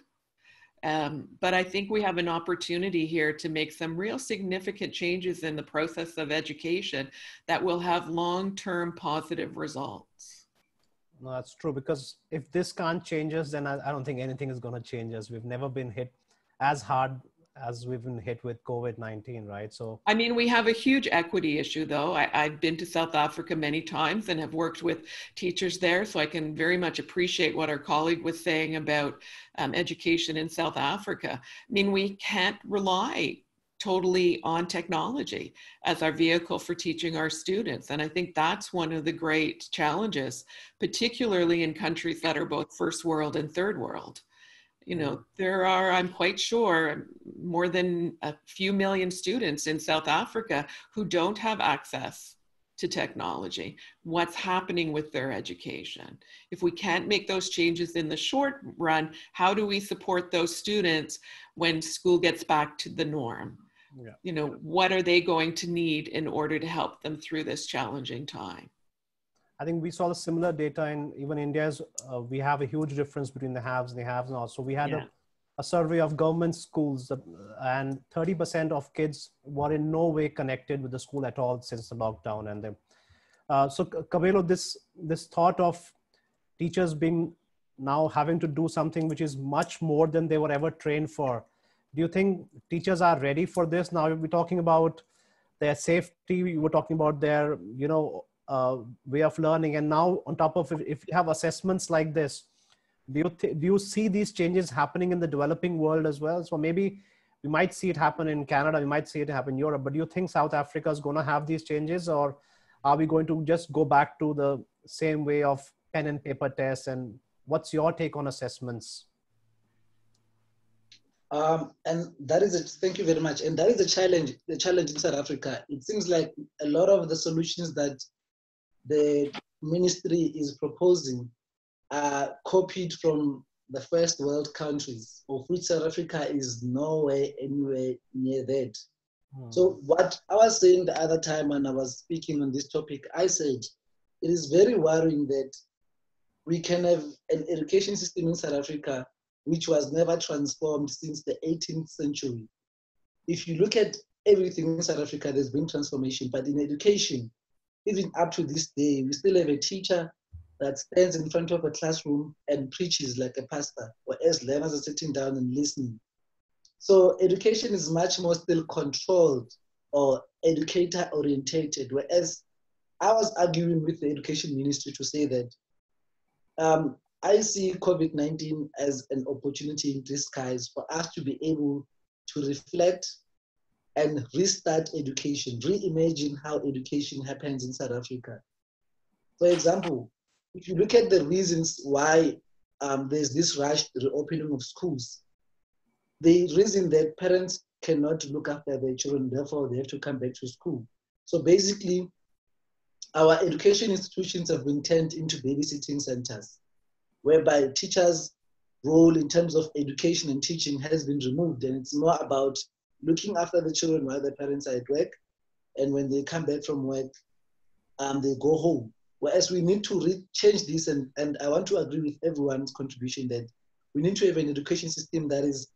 But I think we have an opportunity here to make some real significant changes in the process of education that will have long-term positive results. No, that's true, because if this can't change us, then I don't think anything is going to change us. We've never been hit as hard as we've been hit with COVID-19, right? So I mean, we have a huge equity issue, though. I've been to South Africa many times and have worked with teachers there, so I can very much appreciate what our colleague was saying about education in South Africa. I mean, we can't rely totally on technology as our vehicle for teaching our students. And I think that's one of the great challenges, particularly in countries that are both first world and third world. You know, there are, I'm quite sure, more than a few million students in South Africa who don't have access to technology. What's happening with their education? If we can't make those changes in the short run, how do we support those students when school gets back to the norm? Yeah. You know, what are they going to need in order to help them through this challenging time? I think we saw the similar data in even India's, we have a huge difference between the haves and the have nots. So we had a survey of government schools and 30% of kids were in no way connected with the school at all since the lockdown. And then, so Cabello, this thought of teachers being now having to do something which is much more than they were ever trained for. Do you think teachers are ready for this? Now we're talking about their safety, we were talking about their, you know, way of learning. And now on top of it, if you have assessments like this, do you see these changes happening in the developing world as well? So maybe we might see it happen in Canada, we might see it happen in Europe, but do you think South Africa is going to have these changes, or are we going to just go back to the same way of pen and paper tests? And what's your take on assessments? And that is it. Thank you very much. And that is the challenge in South Africa. It seems like a lot of the solutions that the ministry is proposing are copied from the first world countries, of which South Africa is nowhere anywhere near that. Hmm. So what I was saying the other time when I was speaking on this topic, I said, it is very worrying that we can have an education system in South Africa which was never transformed since the 18th century. If you look at everything in South Africa, there's been transformation, but in education, even up to this day, we still have a teacher that stands in front of a classroom and preaches like a pastor, whereas learners are sitting down and listening. So education is much more still controlled or educator orientated, whereas I was arguing with the education ministry to say that I see COVID-19 as an opportunity in disguise for us to be able to reflect and restart education, reimagine how education happens in South Africa. For example, if you look at the reasons why there's this rushed reopening of schools, the reason that parents cannot look after their children, therefore they have to come back to school. So basically, our education institutions have been turned into babysitting centers, whereby teachers' role in terms of education and teaching has been removed, and it's more about looking after the children while their parents are at work, and when they come back from work, they go home. Whereas we need to change this, and I want to agree with everyone's contribution that we need to have an education system that is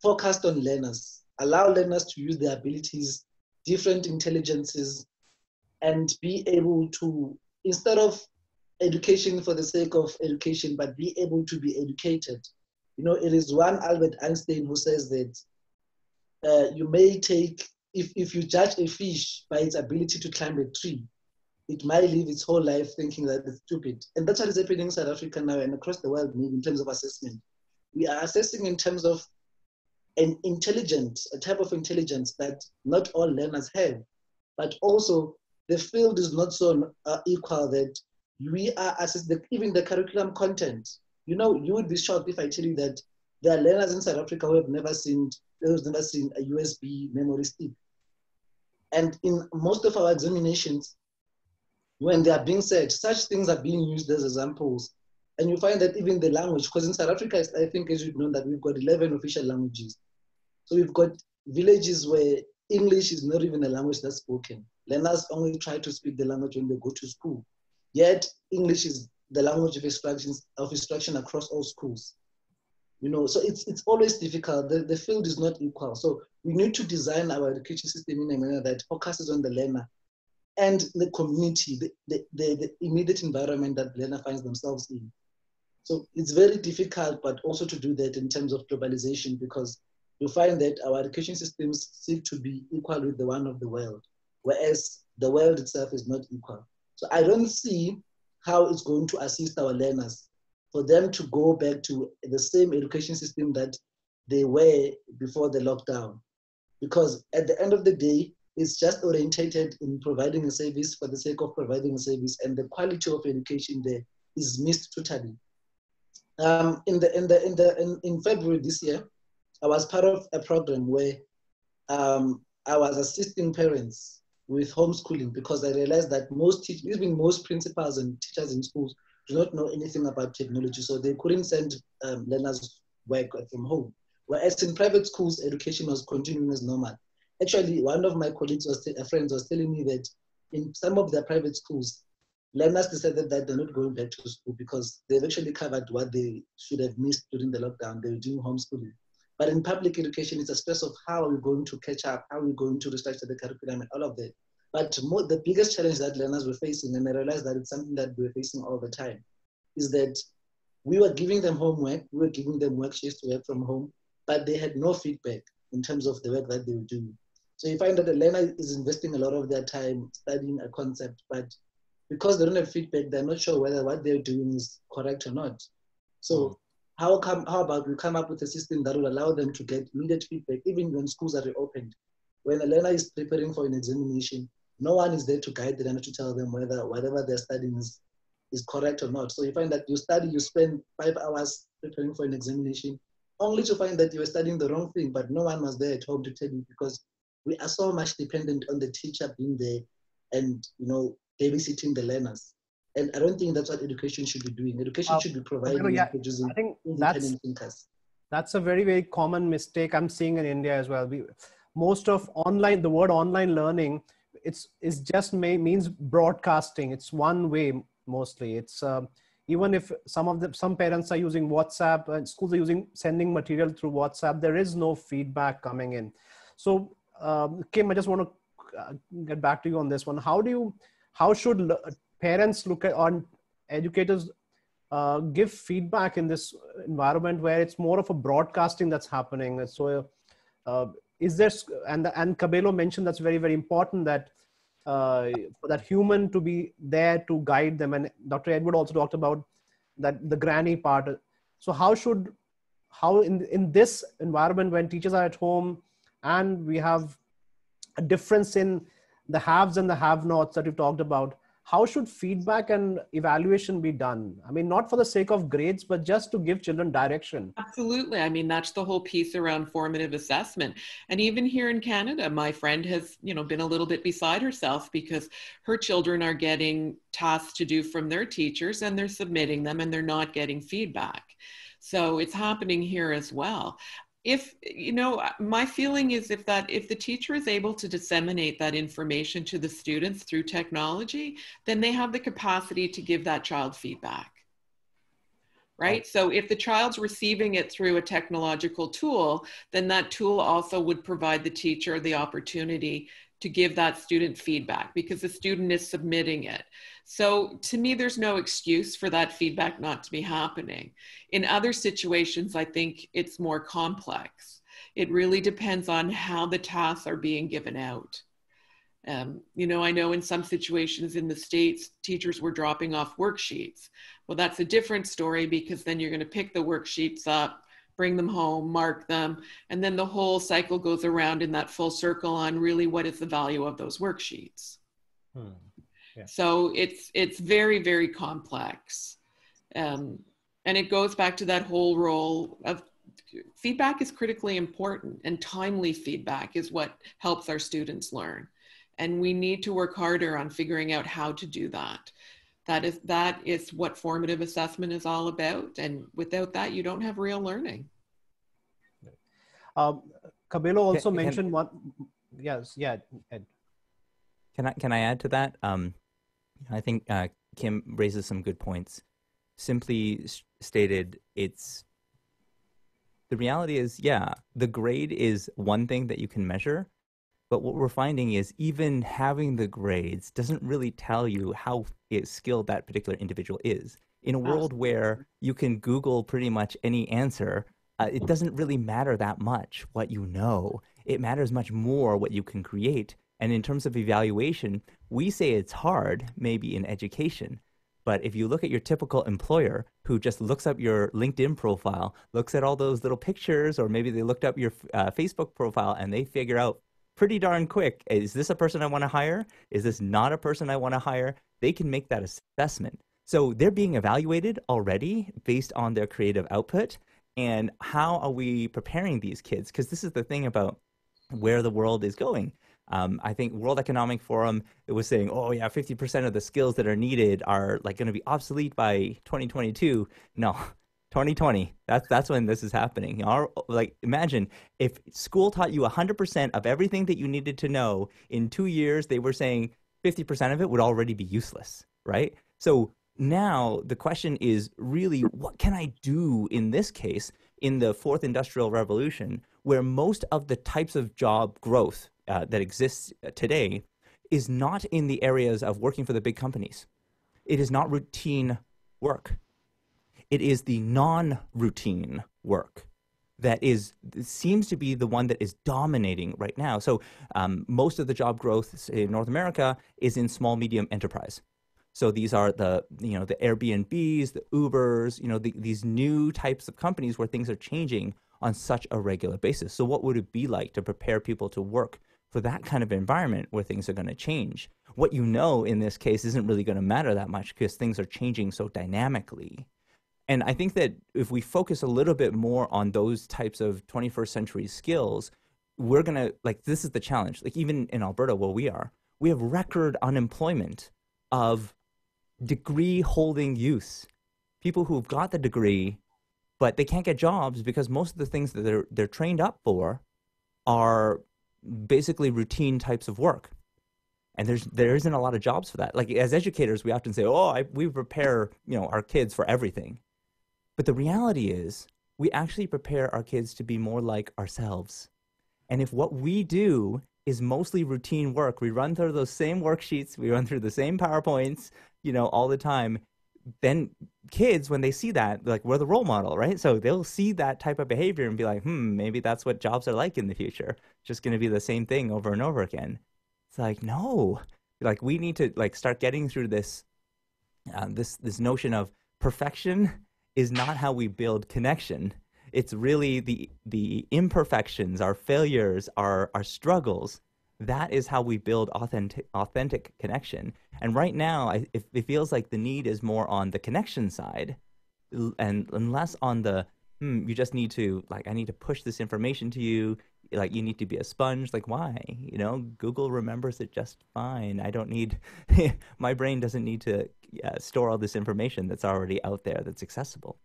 focused on learners, allow learners to use their abilities, different intelligences, and be able to, instead of education for the sake of education, but be able to be educated. You know, it is one Albert Einstein who says that you may take, if you judge a fish by its ability to climb a tree, it might live its whole life thinking that it's stupid. And that's what is happening in South Africa now and across the world in terms of assessment. We are assessing in terms of an intelligence, a type of intelligence that not all learners have, but also the field is not so equal that we are assessing even the curriculum content. You know, you would be shocked if I tell you that there are learners in South Africa who have never seen a USB memory stick. And in most of our examinations, when they are being said, such things are being used as examples. And you find that even the language, because in South Africa, I think as you know that we've got 11 official languages. So we've got villages where English is not even a language that's spoken. Learners only try to speak the language when they go to school. Yet, English is the language of instruction across all schools. You know, so it's always difficult. The field is not equal. So we need to design our education system in a manner that focuses on the learner and the community, the immediate environment that learner finds themselves in. So it's very difficult, but also to do that in terms of globalization, because you find that our education systems seek to be equal with the one of the world, whereas the world itself is not equal. So I don't see how it's going to assist our learners for them to go back to the same education system that they were before the lockdown. Because at the end of the day, it's just orientated in providing a service for the sake of providing a service, and the quality of education there is missed totally. In February this year, I was part of a program where I was assisting parents with homeschooling, because I realized that most teachers, even most principals and teachers in schools, do not know anything about technology, so they couldn't send learners work from home. Whereas in private schools, education was continuing as normal. Actually, one of my colleagues, friends, was telling me that in some of their private schools, learners decided that they're not going back to school because they've actually covered what they should have missed during the lockdown. They were doing homeschooling. But in public education, it's a stress of how are we going to catch up, how are we going to restructure the curriculum and all of that. But the biggest challenge that learners were facing, and I realized that it's something that we're facing all the time, is that we were giving them homework, we were giving them worksheets to work from home, but they had no feedback in terms of the work that they were doing. So you find that a learner is investing a lot of their time studying a concept, but because they don't have feedback, they're not sure whether what they're doing is correct or not. So how about we come up with a system that will allow them to get immediate feedback, even when schools are reopened. When a learner is preparing for an examination, no one is there to guide the learner to tell them whether whatever they're studying is correct or not. So you find that you study, you spend 5 hours preparing for an examination, only to find that you were studying the wrong thing, but no one was there at home to tell you, because we are so much dependent on the teacher being there and, you know, babysitting the learners. And I don't think that's what education should be doing. Education should be providing and producing independent thinkers. That's a very, very common mistake I'm seeing in India as well. Most of online, the word online learning, it's just means broadcasting. It's one way mostly. It's even if some parents are using WhatsApp and schools are sending material through WhatsApp, there is no feedback coming in. So Kim, I just want to get back to you on this one. How should parents look at, on educators give feedback in this environment where it's more of a broadcasting that's happening? So is there, and Cabello mentioned that's very, very important, that for that human to be there to guide them. And Dr. Edward also talked about that, the granny part. So how in this environment when teachers are at home and we have a difference in the haves and the have-nots that we've talked about, how should feedback and evaluation be done? I mean, not for the sake of grades, but just to give children direction. Absolutely. I mean, that's the whole piece around formative assessment. And even here in Canada, my friend has, you know, been a little bit beside herself because her children are getting tasks to do from their teachers and they're submitting them and they're not getting feedback. So it's happening here as well. If, you know, my feeling is if the teacher is able to disseminate that information to the students through technology, then they have the capacity to give that child feedback, right? So if the child's receiving it through a technological tool, then that tool also would provide the teacher the opportunity to give that student feedback because the student is submitting it. So to me, there's no excuse for that feedback not to be happening. In other situations, I think it's more complex. It really depends on how the tasks are being given out. You know, I know in some situations in the States, teachers were dropping off worksheets. Well, that's a different story because then you're going to pick the worksheets up, bring them home, mark them, and then the whole cycle goes around in that full circle on really what is the value of those worksheets. Yeah. So it's very, very complex. And it goes back to that whole role of feedback is critically important, and timely feedback is what helps our students learn. And we need to work harder on figuring out how to do that. That is what formative assessment is all about. And without that, you don't have real learning. Cabello also mentioned one. Yes, yeah. Ed. Can I add to that? I think Kim raises some good points. Simply stated, the reality is, yeah, the grade is one thing that you can measure. But what we're finding is even having the grades doesn't really tell you how skilled that particular individual is. In a world where you can Google pretty much any answer, it doesn't really matter that much what you know. It matters much more what you can create. And in terms of evaluation, we say it's hard, maybe in education. But if you look at your typical employer who just looks up your LinkedIn profile, looks at all those little pictures, or maybe they looked up your Facebook profile and they figure out pretty darn quick, is this a person I want to hire? Is this not a person I want to hire? They can make that assessment. So they're being evaluated already based on their creative output. And how are we preparing these kids? Because this is the thing about where the world is going. I think World Economic Forum, it was saying, oh yeah, 50% of the skills that are needed are like going to be obsolete by 2022. No. 2020, that's when this is happening. Like, imagine if school taught you 100% of everything that you needed to know in 2 years, they were saying 50% of it would already be useless, right? So now the question is really, what can I do in this case, in the fourth industrial revolution, where most of the types of job growth that exists today is not in the areas of working for the big companies. It is not routine work. It is the non-routine work that seems to be the one that is dominating right now. So most of the job growth in North America is in small, medium enterprise. So these are the Airbnbs, the Ubers, these new types of companies where things are changing on such a regular basis. So what would it be like to prepare people to work for that kind of environment where things are going to change? What in this case isn't really going to matter that much because things are changing so dynamically. And I think that if we focus a little bit more on those types of 21st century skills, we're going to, this is the challenge. Even in Alberta where we are, we have record unemployment of degree holding youth, people who've got the degree, but they can't get jobs because most of the things that they're trained up for are basically routine types of work, and there isn't a lot of jobs for that. As educators, we often say, we prepare our kids for everything, but the reality is we actually prepare our kids to be more like ourselves. And if what we do is mostly routine work, we run through those same worksheets, we run through the same PowerPoints, all the time, then kids, when they see that, we're the role model, right? So they'll see that type of behavior and be like, maybe that's what jobs are like in the future. Just going to be the same thing over and over again. It's like, no, we need to start getting through this, this notion of perfection is not how we build connection. It's really the imperfections, our failures, our struggles. That is how we build authentic connection. And right now, it feels like the need is more on the connection side and less on the, you just need to, I need to push this information to you. You need to be a sponge. Why? Google remembers it just fine. I don't need, my brain doesn't need to store all this information that's already out there that's accessible.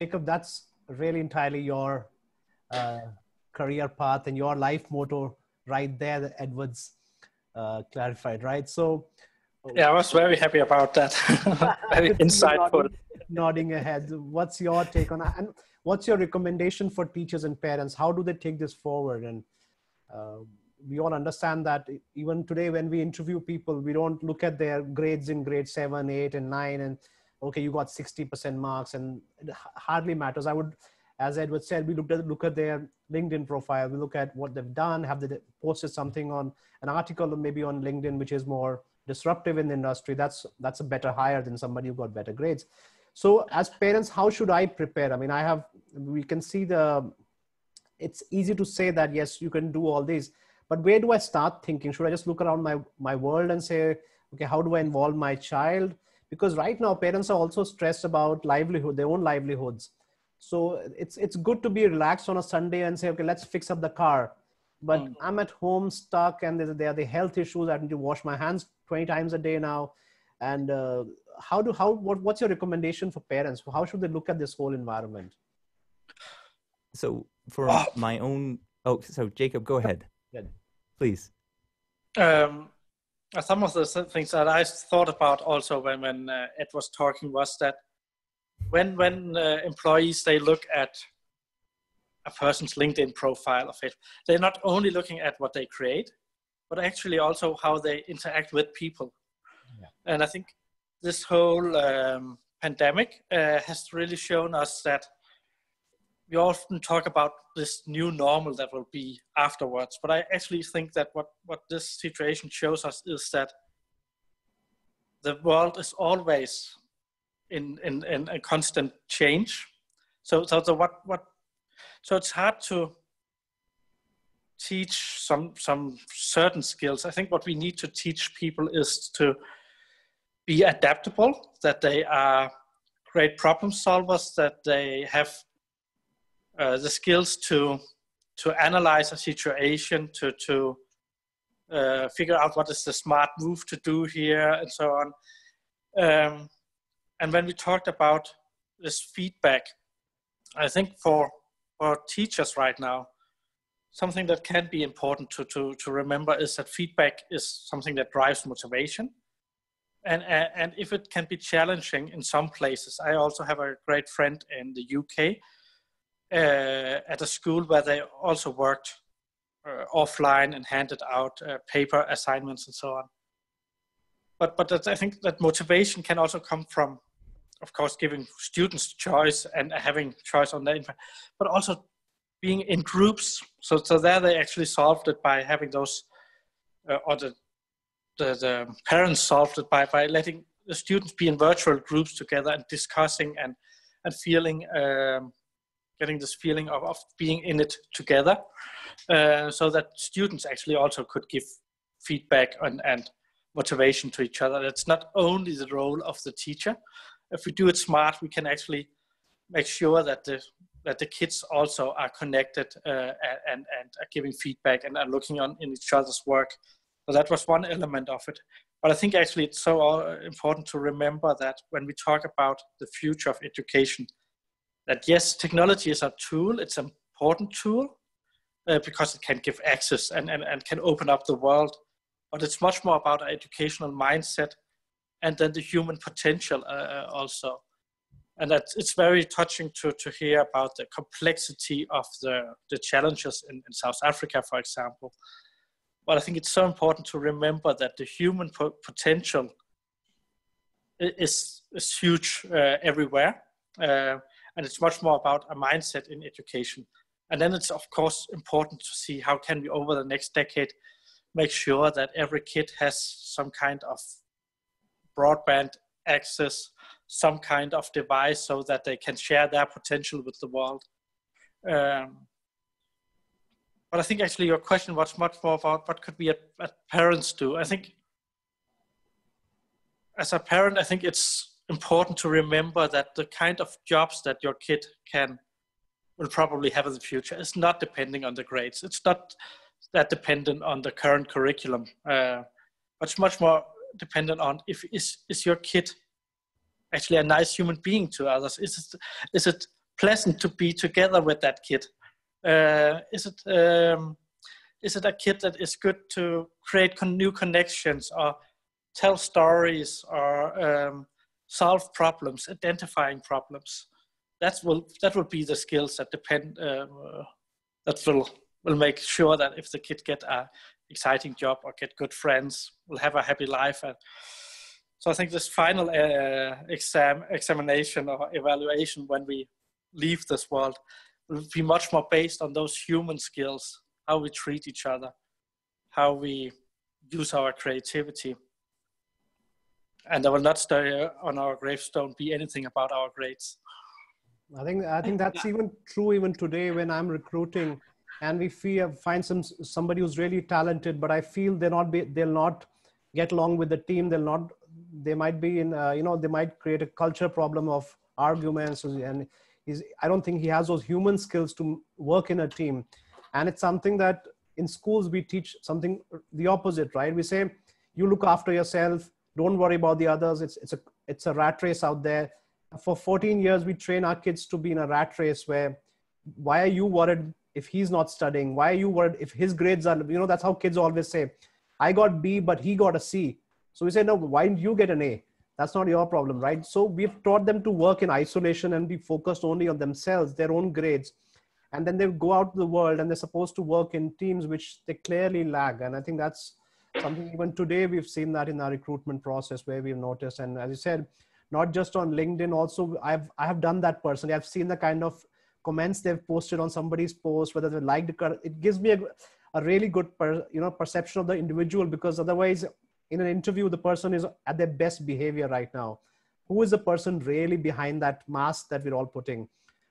Jacob, that's really entirely your career path and your life motto. Right there that Edward's clarified, right? So yeah, I was very happy about that. Very insightful. Nodding ahead. What's your take on that? And what's your recommendation for teachers and parents? How do they take this forward? And we all understand that even today when we interview people, we don't look at their grades in grade 7, 8, and 9 and okay, you got 60% marks, and it hardly matters. As Edward said, we look at their LinkedIn profile. We look at what they've done. Have they posted something on an article or maybe on LinkedIn, which is more disruptive in the industry? That's a better hire than somebody who got better grades. So as parents, how should I prepare? I mean, we can see it's easy to say that, yes, you can do all these, but where do I start thinking? Should I just look around my world and say, okay, how do I involve my child? Because right now parents are also stressed about their own livelihoods. So it's good to be relaxed on a Sunday and say, okay, let's fix up the car. But I'm at home stuck and there are the health issues. I need to wash my hands 20 times a day now. And what's your recommendation for parents? How should they look at this whole environment? So for my own, so Jacob, go ahead, please. Some of the things that I thought about also when Ed was talking was that when employees, they look at a person's LinkedIn profile of it, they're not only looking at what they create, but actually also how they interact with people. Yeah. And I think this whole pandemic has really shown us that we often talk about this new normal that will be afterwards. But I actually think that what this situation shows us is that the world is always in a constant change, so it's hard to teach some certain skills. I think what we need to teach people is to be adaptable, that they are great problem solvers, that they have the skills to analyze a situation, to figure out what is the smart move to do here, and so on. And when we talked about this feedback, I think for teachers right now, something that can be important to remember is that feedback is something that drives motivation. And if it can be challenging in some places, I also have a great friend in the UK at a school where they also worked offline and handed out paper assignments and so on. But I think that motivation can also come from of course, giving students choice and having choice on their, but also being in groups. So there they actually solved it by having those, or the parents solved it by letting the students be in virtual groups together and discussing and feeling, getting this feeling of being in it together, so that students actually also could give feedback and motivation to each other. That's not only the role of the teacher. If we do it smart, we can actually make sure that the kids also are connected and are giving feedback and are looking on in each other's work. So that was one element of it. But I think actually it's so important to remember that when we talk about the future of education, that yes, technology is a tool, it's an important tool, because it can give access and can open up the world. But it's much more about our educational mindset and then the human potential also. And it's very touching to hear about the complexity of the challenges in South Africa, for example. But I think it's so important to remember that the human potential is huge everywhere. And it's much more about a mindset in education. And then it's, of course, important to see how can we, over the next decade, make sure that every kid has some kind of broadband access, some kind of device so that they can share their potential with the world. But I think actually your question was much more about what could we as parents do. I think as a parent, I think it's important to remember that the kind of jobs that your kid will probably have in the future is not depending on the grades. It's not that dependent on the current curriculum. It's much more dependent on if is your kid actually a nice human being to others. Is it pleasant to be together with that kid? Is it a kid that is good to create new connections or tell stories or solve problems, identifying problems? That will be the skills that depend that will make sure that if the kid get an exciting job or get good friends, will have a happy life. And so I think this final examination or evaluation when we leave this world will be much more based on those human skills, how we treat each other, how we use our creativity. And there will not stay on our gravestone be anything about our grades. I think that's even true even today when I'm recruiting and we find somebody who's really talented, but I feel they'll not get along with the team. They might be in, they might create a culture problem of arguments and I don't think he has those human skills to work in a team. And it's something that in schools, we teach something the opposite, right? We say, you look after yourself, don't worry about the others. It's a rat race out there. For 14 years, we train our kids to be in a rat race where, why are you worried if he's not studying? Why are you worried if his grades are, that's how kids always say, I got B, but he got a C. So we say, no, why didn't you get an A? That's not your problem, right? So we've taught them to work in isolation and be focused only on themselves, their own grades. And then they go out to the world and they're supposed to work in teams, which they clearly lack. And I think that's something even today, we've seen that in our recruitment process where we've noticed. And as you said, not just on LinkedIn, also I have done that personally. I've seen the kind of comments they've posted on somebody's post, whether they liked it. It gives me a really good perception of the individual, because otherwise in an interview, the person is at their best behavior right now. Who is the person really behind that mask that we're all putting?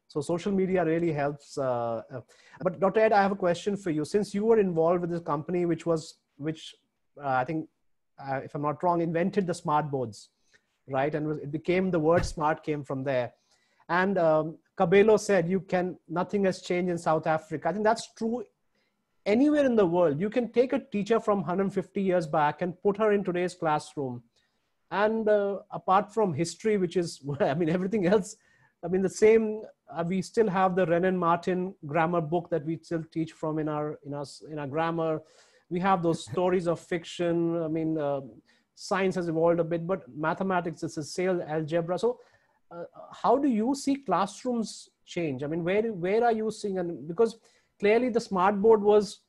So social media really helps. But Dr. Ed, I have a question for you. Since you were involved with this company, which I think, if I'm not wrong, invented the smart boards, right? And it became, the word smart came from there. And Cabello said, nothing has changed in South Africa. I think that's true. Anywhere in the world, you can take a teacher from 150 years back and put her in today's classroom. And apart from history, which is, everything else, the same, we still have the Renan Martin grammar book that we still teach from in our grammar. We have those stories of fiction. Science has evolved a bit, but mathematics is a sale algebra. So how do you see classrooms change? Where are you seeing? And because clearly the smart board was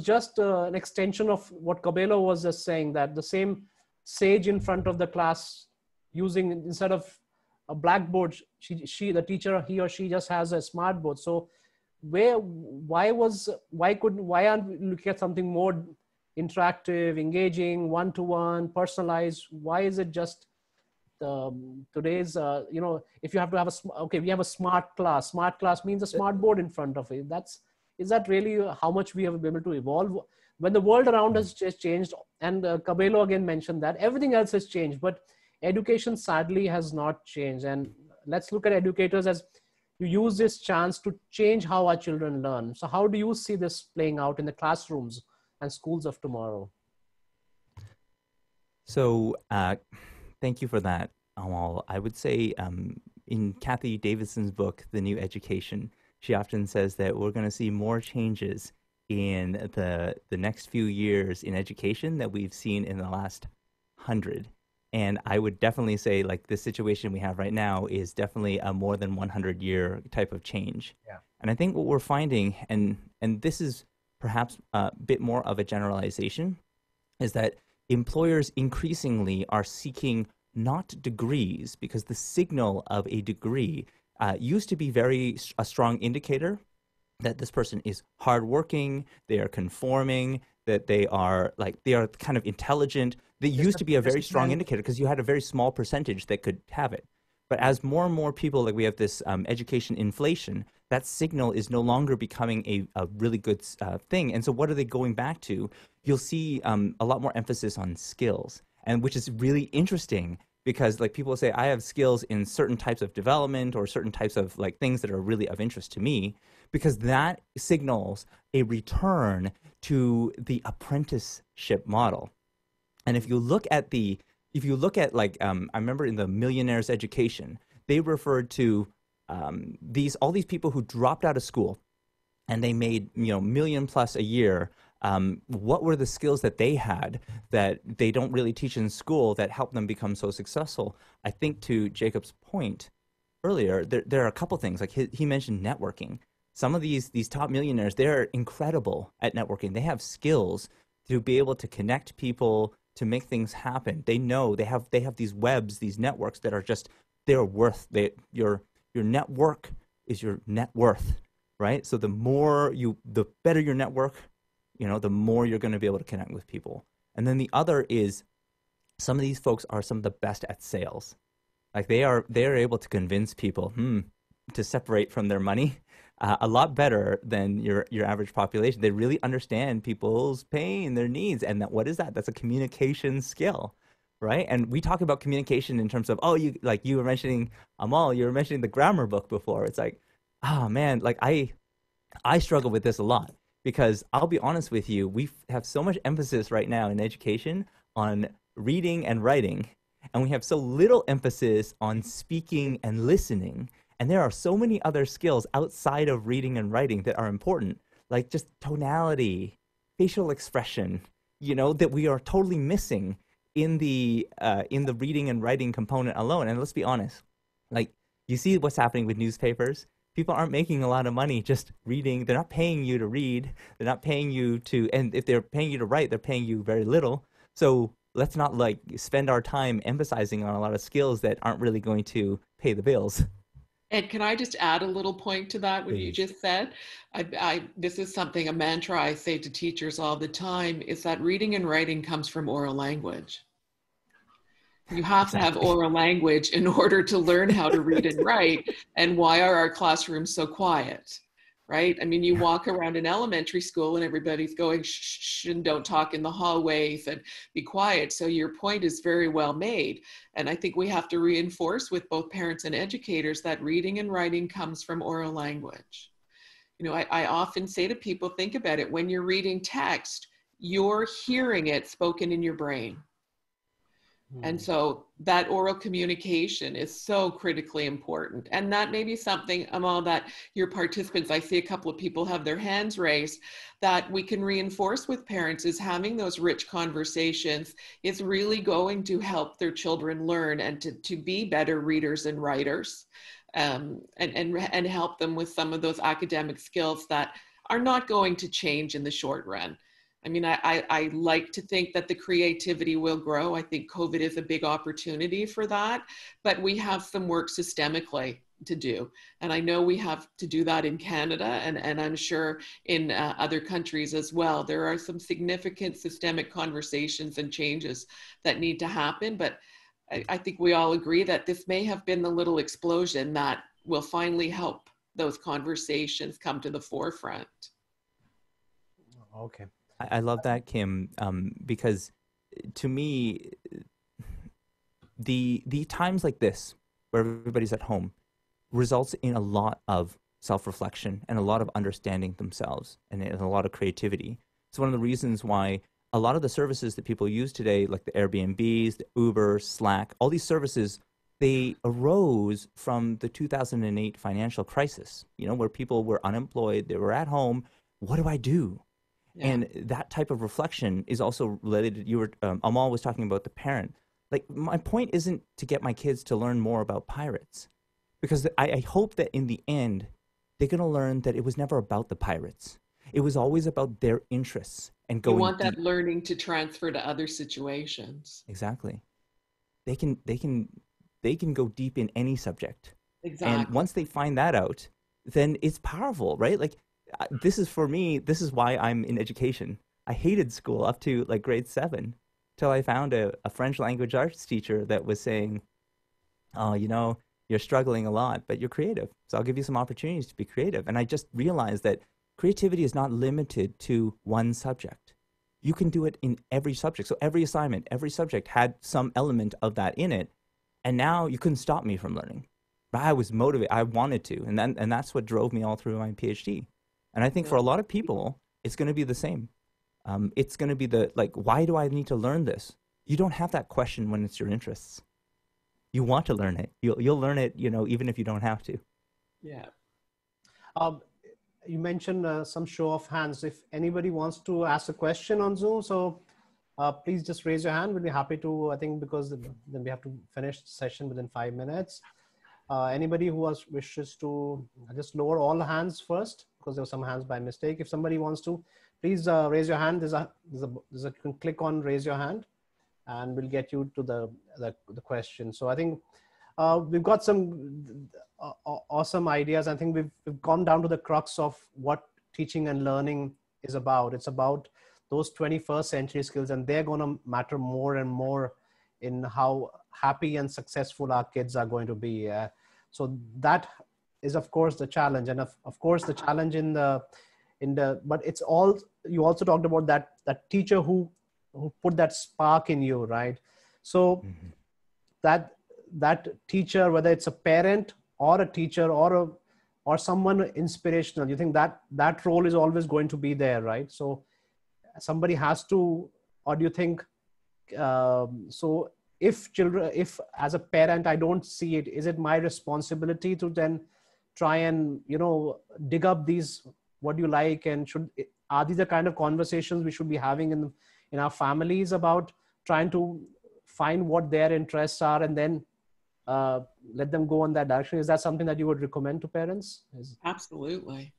just an extension of what Cabello was just saying, that the same sage in front of the class using, instead of a blackboard. The teacher, he or she just has a smart board. So why aren't we looking at something more interactive, engaging, one-to-one, personalized? Why is it just today's, you know, if you have to have a, okay, we have a smart class. Smart class means a smart board in front of it. Is that really how much we have been able to evolve? When the world around us has changed, and Cabello again mentioned that, everything else has changed, but education sadly has not changed. And let's look at educators as you use this chance to change how our children learn. So how do you see this playing out in the classrooms and schools of tomorrow? So thank you for that, Amol. I would say in Kathy Davidson's book, The New Education, she often says that we're going to see more changes in the next few years in education that we've seen in the last 100. And I would definitely say, like, the situation we have right now is definitely a more than 100-year type of change. Yeah. And I think what we're finding, and this is perhaps a bit more of a generalization, is that employers increasingly are seeking not degrees, because the signal of a degree used to be a strong indicator that this person is hardworking, they are conforming, that they are kind of intelligent. They used to be a very strong indicator because you had a very small percentage that could have it. But as more and more people, like we have this education inflation, that signal is no longer becoming a really good thing. And so what are they going back to? You'll see a lot more emphasis on skills, and which is really interesting, because like people say, I have skills in certain types of development or certain types of like things that are really of interest to me, because that signals a return to the apprenticeship model. And if you look at I remember in the Millionaire's Education, they referred to all these people who dropped out of school and they made, you know, $1 million+ a year. What were the skills that they had that they don't really teach in school that helped them become so successful? I think to Jacob's point earlier, there are a couple things. Like he mentioned networking. Some of these top millionaires, they're incredible at networking. They have skills to be able to connect people, to make things happen. They know they have these webs, these networks that are just your network is your net worth, right? So the better your network, you know, the more you're going to be able to connect with people. And then the other is, some of these folks are some of the best at sales. Like they're able to convince people to separate from their money a lot better than your average population. They really understand people's pain, their needs, and that what is that? That's a communication skill, right? And we talk about communication in terms of, oh, you were mentioning, Amol, you were mentioning the grammar book before. It's like, oh man, like I struggle with this a lot. Because I'll be honest with you, we have so much emphasis right now in education on reading and writing, and we have so little emphasis on speaking and listening. And there are so many other skills outside of reading and writing that are important, like just tonality, facial expression, you know, that we are totally missing in the reading and writing component alone. And let's be honest, like you see what's happening with newspapers. People aren't making a lot of money just reading. They're not paying you to read. They're not paying you to, and if they're paying you to write, they're paying you very little. So let's not like spend our time emphasizing on a lot of skills that aren't really going to pay the bills. And can I just add a little point to that, what you just said? This is something, a mantra I say to teachers all the time, is that reading and writing comes from oral language. You have to have oral language in order to learn how to read and write. And why are our classrooms so quiet, right? I mean, you walk around an elementary school and everybody's going, shh, and don't talk in the hallways and be quiet. So your point is very well made. And I think we have to reinforce with both parents and educators that reading and writing comes from oral language. You know, I often say to people, think about it, when you're reading text, you're hearing it spoken in your brain. And so that oral communication is so critically important. And that may be something, Amol, that your participants, I see a couple of people have their hands raised, that we can reinforce with parents, is having those rich conversations is really going to help their children learn and to be better readers and writers, and help them with some of those academic skills that are not going to change in the short run. I mean, I like to think that the creativity will grow. I think COVID is a big opportunity for that, but we have some work systemically to do. And I know we have to do that in Canada, and I'm sure in other countries as well. There are some significant systemic conversations and changes that need to happen, but I think we all agree that this may have been the little explosion that will finally help those conversations come to the forefront. Okay. I love that, Kim, because to me, the times like this, where everybody's at home, results in a lot of self-reflection and a lot of understanding themselves and a lot of creativity. It's one of the reasons why a lot of the services that people use today, like the Airbnbs, the Uber, Slack, all these services, they arose from the 2008 financial crisis, you know, where people were unemployed, they were at home, what do I do? Yeah. And that type of reflection is also related. You were, Amol was talking about the parent. Like, my point isn't to get my kids to learn more about pirates, because I hope that in the end, they're going to learn that it was never about the pirates. It was always about their interests and going. You want that learning to transfer to other situations. Exactly. They can go deep in any subject. Exactly. And once they find that out, then it's powerful, right? Like, this is, for me, this is why I'm in education. I hated school up to like grade 7, till I found a French language arts teacher that was saying, oh, you know, you're struggling a lot, but you're creative. So I'll give you some opportunities to be creative. And I just realized that creativity is not limited to one subject. You can do it in every subject. So every assignment, every subject had some element of that in it. And now you couldn't stop me from learning. But I was motivated. I wanted to. And that's what drove me all through my PhD. And I think for a lot of people, it's going to be the same. It's going to be the, like, why do I need to learn this? You don't have that question when it's your interests. You want to learn it. You'll learn it, you know, even if you don't have to. Yeah. You mentioned some show of hands. If anybody wants to ask a question on Zoom, so please just raise your hand. We'll be happy to, I think, because then we have to finish the session within 5 minutes. Anybody who wishes to, just lower all hands first, because there were some hands by mistake. If somebody wants to, please raise your hand. You can click on raise your hand, and we'll get you to the question. So I think we've got some awesome ideas. I think we've gone down to the crux of what teaching and learning is about. It's about those 21st century skills, and they're going to matter more and more in how happy and successful our kids are going to be. So that is, of course, the challenge, and of course the challenge in the, but it's all, you also talked about that teacher who put that spark in you, right? So mm-hmm. that teacher, whether it's a parent or a teacher or someone inspirational, you think that role is always going to be there, right? So somebody has to, or do you think, so if as a parent, I don't see it, is it my responsibility to then try and, you know, dig up these, what do you like? And are these the kind of conversations we should be having in our families about trying to find what their interests are and then let them go in that direction? Is that something that you would recommend to parents? Absolutely.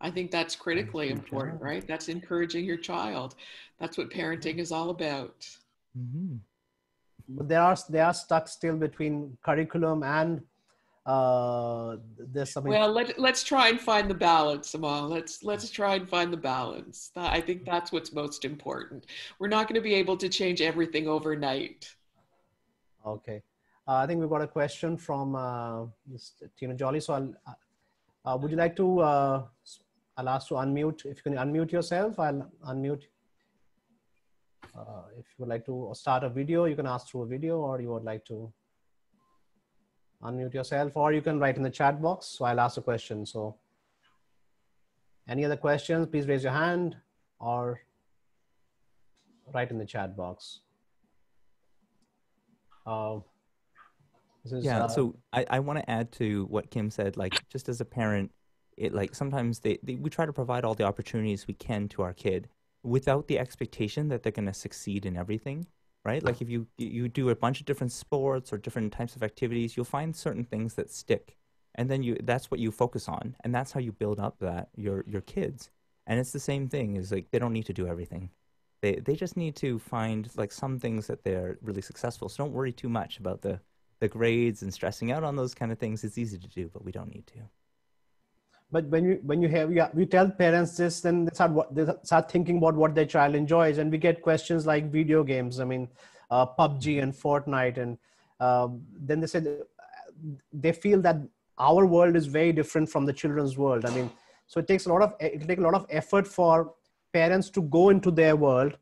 I think that's critically important, right? That's encouraging your child. That's what parenting is all about. Mm-hmm. But they are stuck still between curriculum and there's something. Well, let's try and find the balance, Amol. Let's try and find the balance. I think that's what's most important. We're not going to be able to change everything overnight. Okay, I think we've got a question from Ms. Tina Jolly. So, would you like to? I'll ask you to unmute. If you can unmute yourself, I'll unmute. If you would like to start a video, you can ask through a video, or you would like to unmute yourself, or you can write in the chat box. So I'll ask a question. So any other questions, please raise your hand or write in the chat box. So I want to add to what Kim said, like, just as a parent, it, like, sometimes we try to provide all the opportunities we can to our kid, without the expectation that they're going to succeed in everything, right? Like, if you do a bunch of different sports or different types of activities, you'll find certain things that stick. And then that's what you focus on. And that's how you build up your kids. And it's the same thing, is like, they don't need to do everything. They just need to find like some things that they're really successful. So don't worry too much about the grades and stressing out on those kind of things. It's easy to do, but we don't need to. But when you tell parents this, then they start thinking about what their child enjoys, and we get questions like video games. I mean, PUBG and Fortnite, and then they said they feel that our world is very different from the children's world. I mean, so it takes a lot of effort for parents to go into their world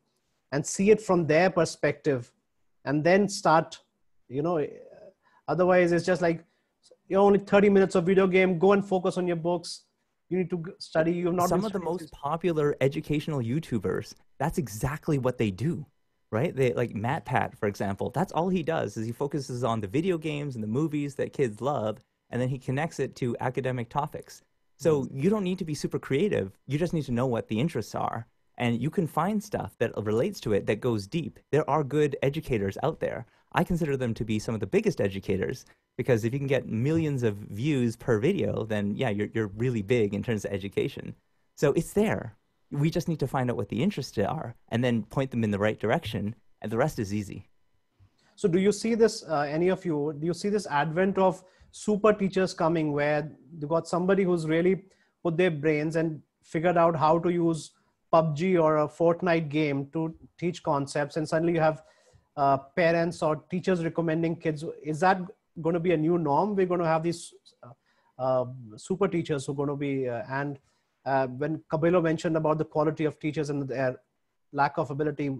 and see it from their perspective, and then start, you know. Otherwise, it's just like, you're only 30 minutes of video game, go and focus on your books. You need to study. You're not some of the most popular educational YouTubers. That's exactly what they do, right? They like Matt Pat, for example, that's all he does, is he focuses on the video games and the movies that kids love. And then he connects it to academic topics. So you don't need to be super creative. You just need to know what the interests are, and you can find stuff that relates to it that goes deep. There are good educators out there. I consider them to be some of the biggest educators, because if you can get millions of views per video, then yeah, you're really big in terms of education. So it's there. We just need to find out what the interests are and then point them in the right direction, and the rest is easy. So do you see this, any of you, do you see this advent of super teachers coming, where you got somebody who's really put their brains and figured out how to use PUBG or a Fortnite game to teach concepts, and suddenly you have parents or teachers recommending kids? Is that going to be a new norm? We're going to have these super teachers who are going to be, when Cabello mentioned about the quality of teachers and their lack of ability.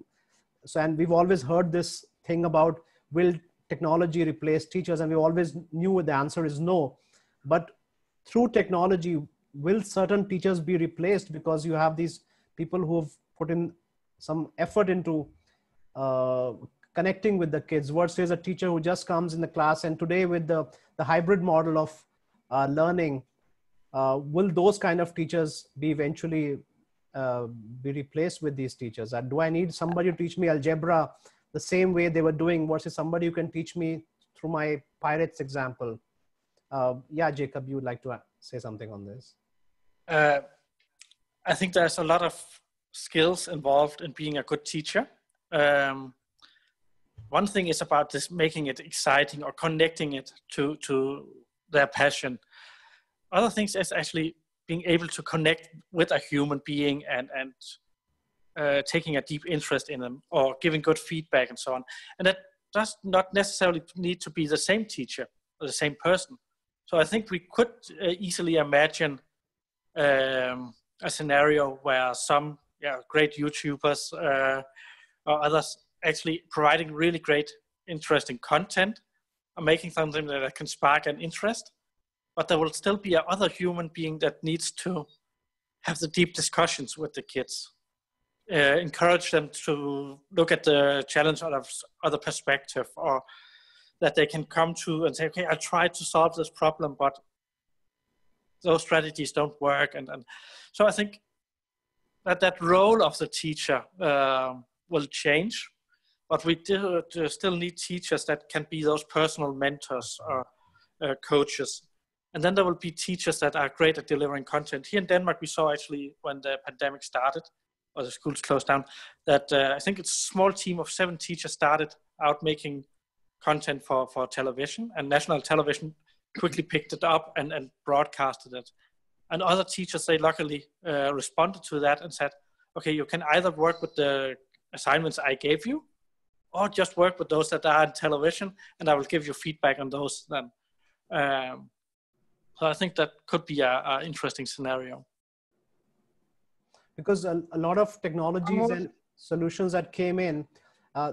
So, and we've always heard this thing about, will technology replace teachers? And we always knew the answer is no, but through technology, will certain teachers be replaced? Because you have these people who've put in some effort into connecting with the kids versus a teacher who just comes in the class. And today with the hybrid model of learning, will those kind of teachers be eventually be replaced with these teachers? And do I need somebody to teach me algebra the same way they were doing versus somebody who can teach me through my Pirates example? Yeah, Jacob, you would like to say something on this? I think there's a lot of skills involved in being a good teacher. One thing is about this, making it exciting or connecting it to their passion. Other things is actually being able to connect with a human being and taking a deep interest in them, or giving good feedback and so on. And that does not necessarily need to be the same teacher or the same person. So I think we could easily imagine a scenario where some great YouTubers or others actually providing really great, interesting content, or making something that can spark an interest, but there will still be another human being that needs to have the deep discussions with the kids, encourage them to look at the challenge out of other perspective, or that they can come to and say, okay, I tried to solve this problem, but those strategies don't work. And so I think that role of the teacher will change, but we do still need teachers that can be those personal mentors or coaches. And then there will be teachers that are great at delivering content. Here in Denmark, we saw actually when the pandemic started, or the schools closed down, that I think it's a small team of 7 teachers started out making content for television, and national television quickly picked it up and broadcasted it. And other teachers, they luckily responded to that and said, okay, you can either work with the assignments I gave you, or just work with those that are on television, and I will give you feedback on those then. So I think that could be an interesting scenario. Because a lot of technologies and solutions that came in,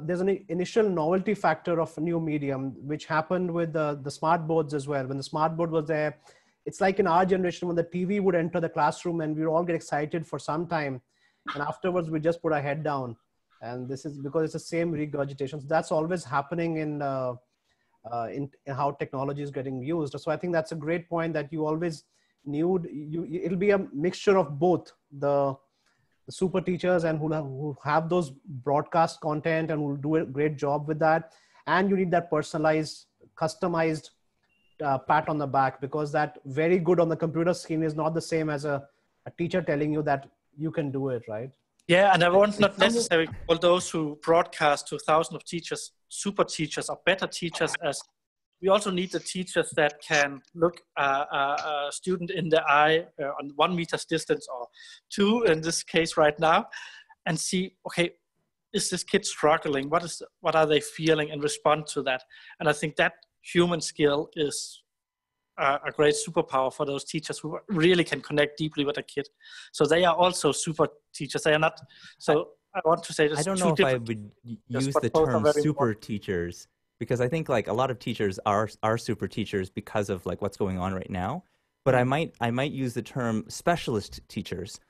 there's an initial novelty factor of a new medium, which happened with the smart boards as well. When the smart board was there, it's like in our generation when the TV would enter the classroom and we would all get excited for some time. And afterwards we just put our head down. And this is because it's the same regurgitation. So that's always happening in how technology is getting used. So I think that's a great point, that you always knew it'll be a mixture of both the super teachers and who have those broadcast content and will do a great job with that. And you need that personalized, customized pat on the back, because that very good on the computer screen is not the same as a teacher telling you that you can do it, right? Yeah, and I want not necessarily all those who broadcast to thousands of teachers, super teachers or better teachers, as we also need the teachers that can look a student in the eye on 1 meter's distance or two in this case right now, and see, okay, is this kid struggling? What are they feeling, and respond to that? And I think that human skill is a great superpower for those teachers who really can connect deeply with a kid. So they are also super teachers. They are not, so I want to say this. I don't know if I would use the term super teachers, because I think like a lot of teachers are super teachers because of like what's going on right now. But I might use the term specialist teachers.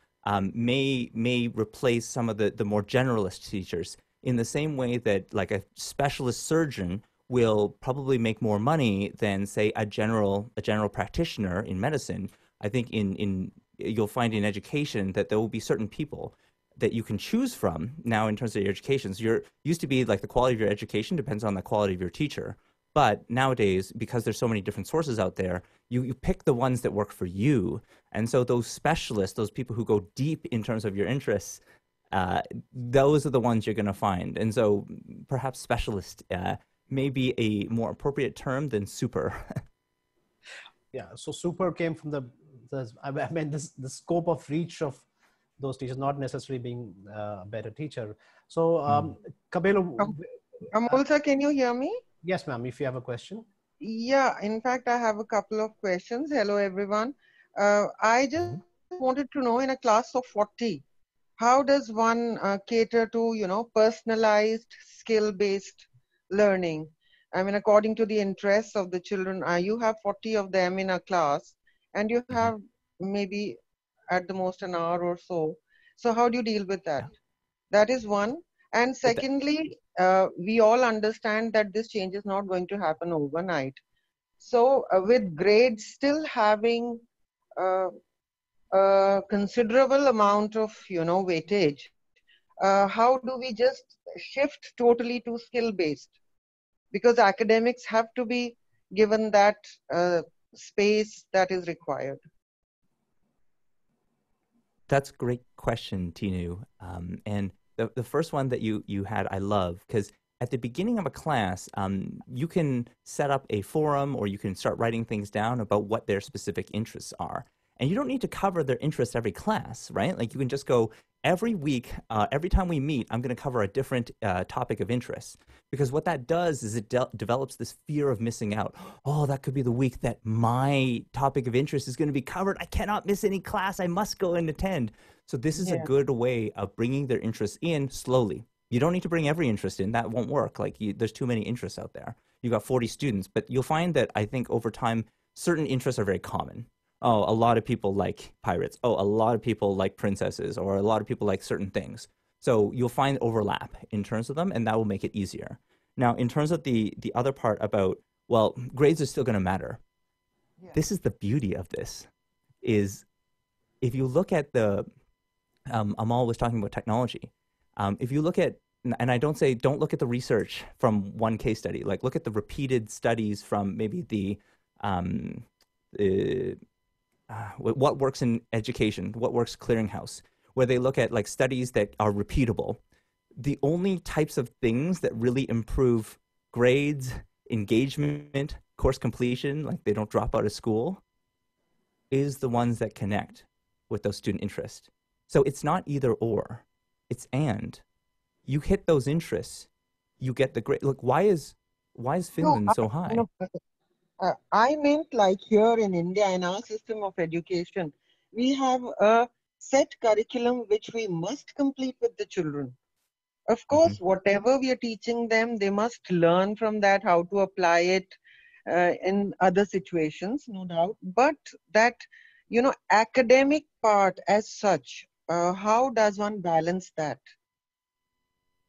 May replace some of the more generalist teachers, in the same way that like a specialist surgeon will probably make more money than, say, a general practitioner in medicine. I think in you'll find in education that there will be certain people that you can choose from now in terms of your education. So you're used to be like the quality of your education depends on the quality of your teacher. But nowadays, because there's so many different sources out there, you pick the ones that work for you. And so those specialists, those people who go deep in terms of your interests, those are the ones you're going to find. And so perhaps specialist may be a more appropriate term than super. Yeah, so super came from the scope of reach of those teachers, not necessarily being a better teacher. So Cabello. Amol sir, can you hear me? Yes, ma'am, if you have a question. Yeah, in fact, I have a couple of questions. Hello, everyone. I just wanted to know, in a class of 40, how does one cater to, you know, personalized, skill-based learning? I mean, according to the interests of the children, you have 40 of them in a class, and you have maybe at the most an hour or so. So how do you deal with that? That is one. And secondly, we all understand that this change is not going to happen overnight. So with grades still having a considerable amount of, you know, weightage, how do we just shift totally to skill-based? Because academics have to be given that space that is required. That's a great question, Tinu. And the first one that you had, I love, because at the beginning of a class, you can set up a forum or you can start writing things down about what their specific interests are. And you don't need to cover their interests every class, right? Like you can just go every week, every time we meet, I'm going to cover a different topic of interest. Because what that does is it develops this fear of missing out. Oh, that could be the week that my topic of interest is going to be covered. I cannot miss any class. I must go and attend. So this is a good way of bringing their interests in slowly. You don't need to bring every interest in. That won't work. Like there's too many interests out there. You've got 40 students, but you'll find that I think over time, certain interests are very common. Oh, a lot of people like pirates. Oh, a lot of people like princesses, or a lot of people like certain things. So you'll find overlap in terms of them, and that will make it easier. Now, in terms of the other part about, well, grades are still going to matter. Yeah. This is the beauty of this, is if you look at the, Amol was talking about technology. If you look at, and I don't say, don't look at the research from one case study, like look at the repeated studies from maybe what works in education, what works clearinghouse, where they look at like studies that are repeatable. The only types of things that really improve grades, engagement, course completion, like they don't drop out of school, is the ones that connect with those student interests. So it's not either or, it's and. You hit those interests, you get the grade. Look, why is Finland so high? No, I meant like here in India, in our system of education, we have a set curriculum which we must complete with the children. Of course, whatever we are teaching them, they must learn from that, how to apply it in other situations, no doubt. But that, you know, academic part as such, how does one balance that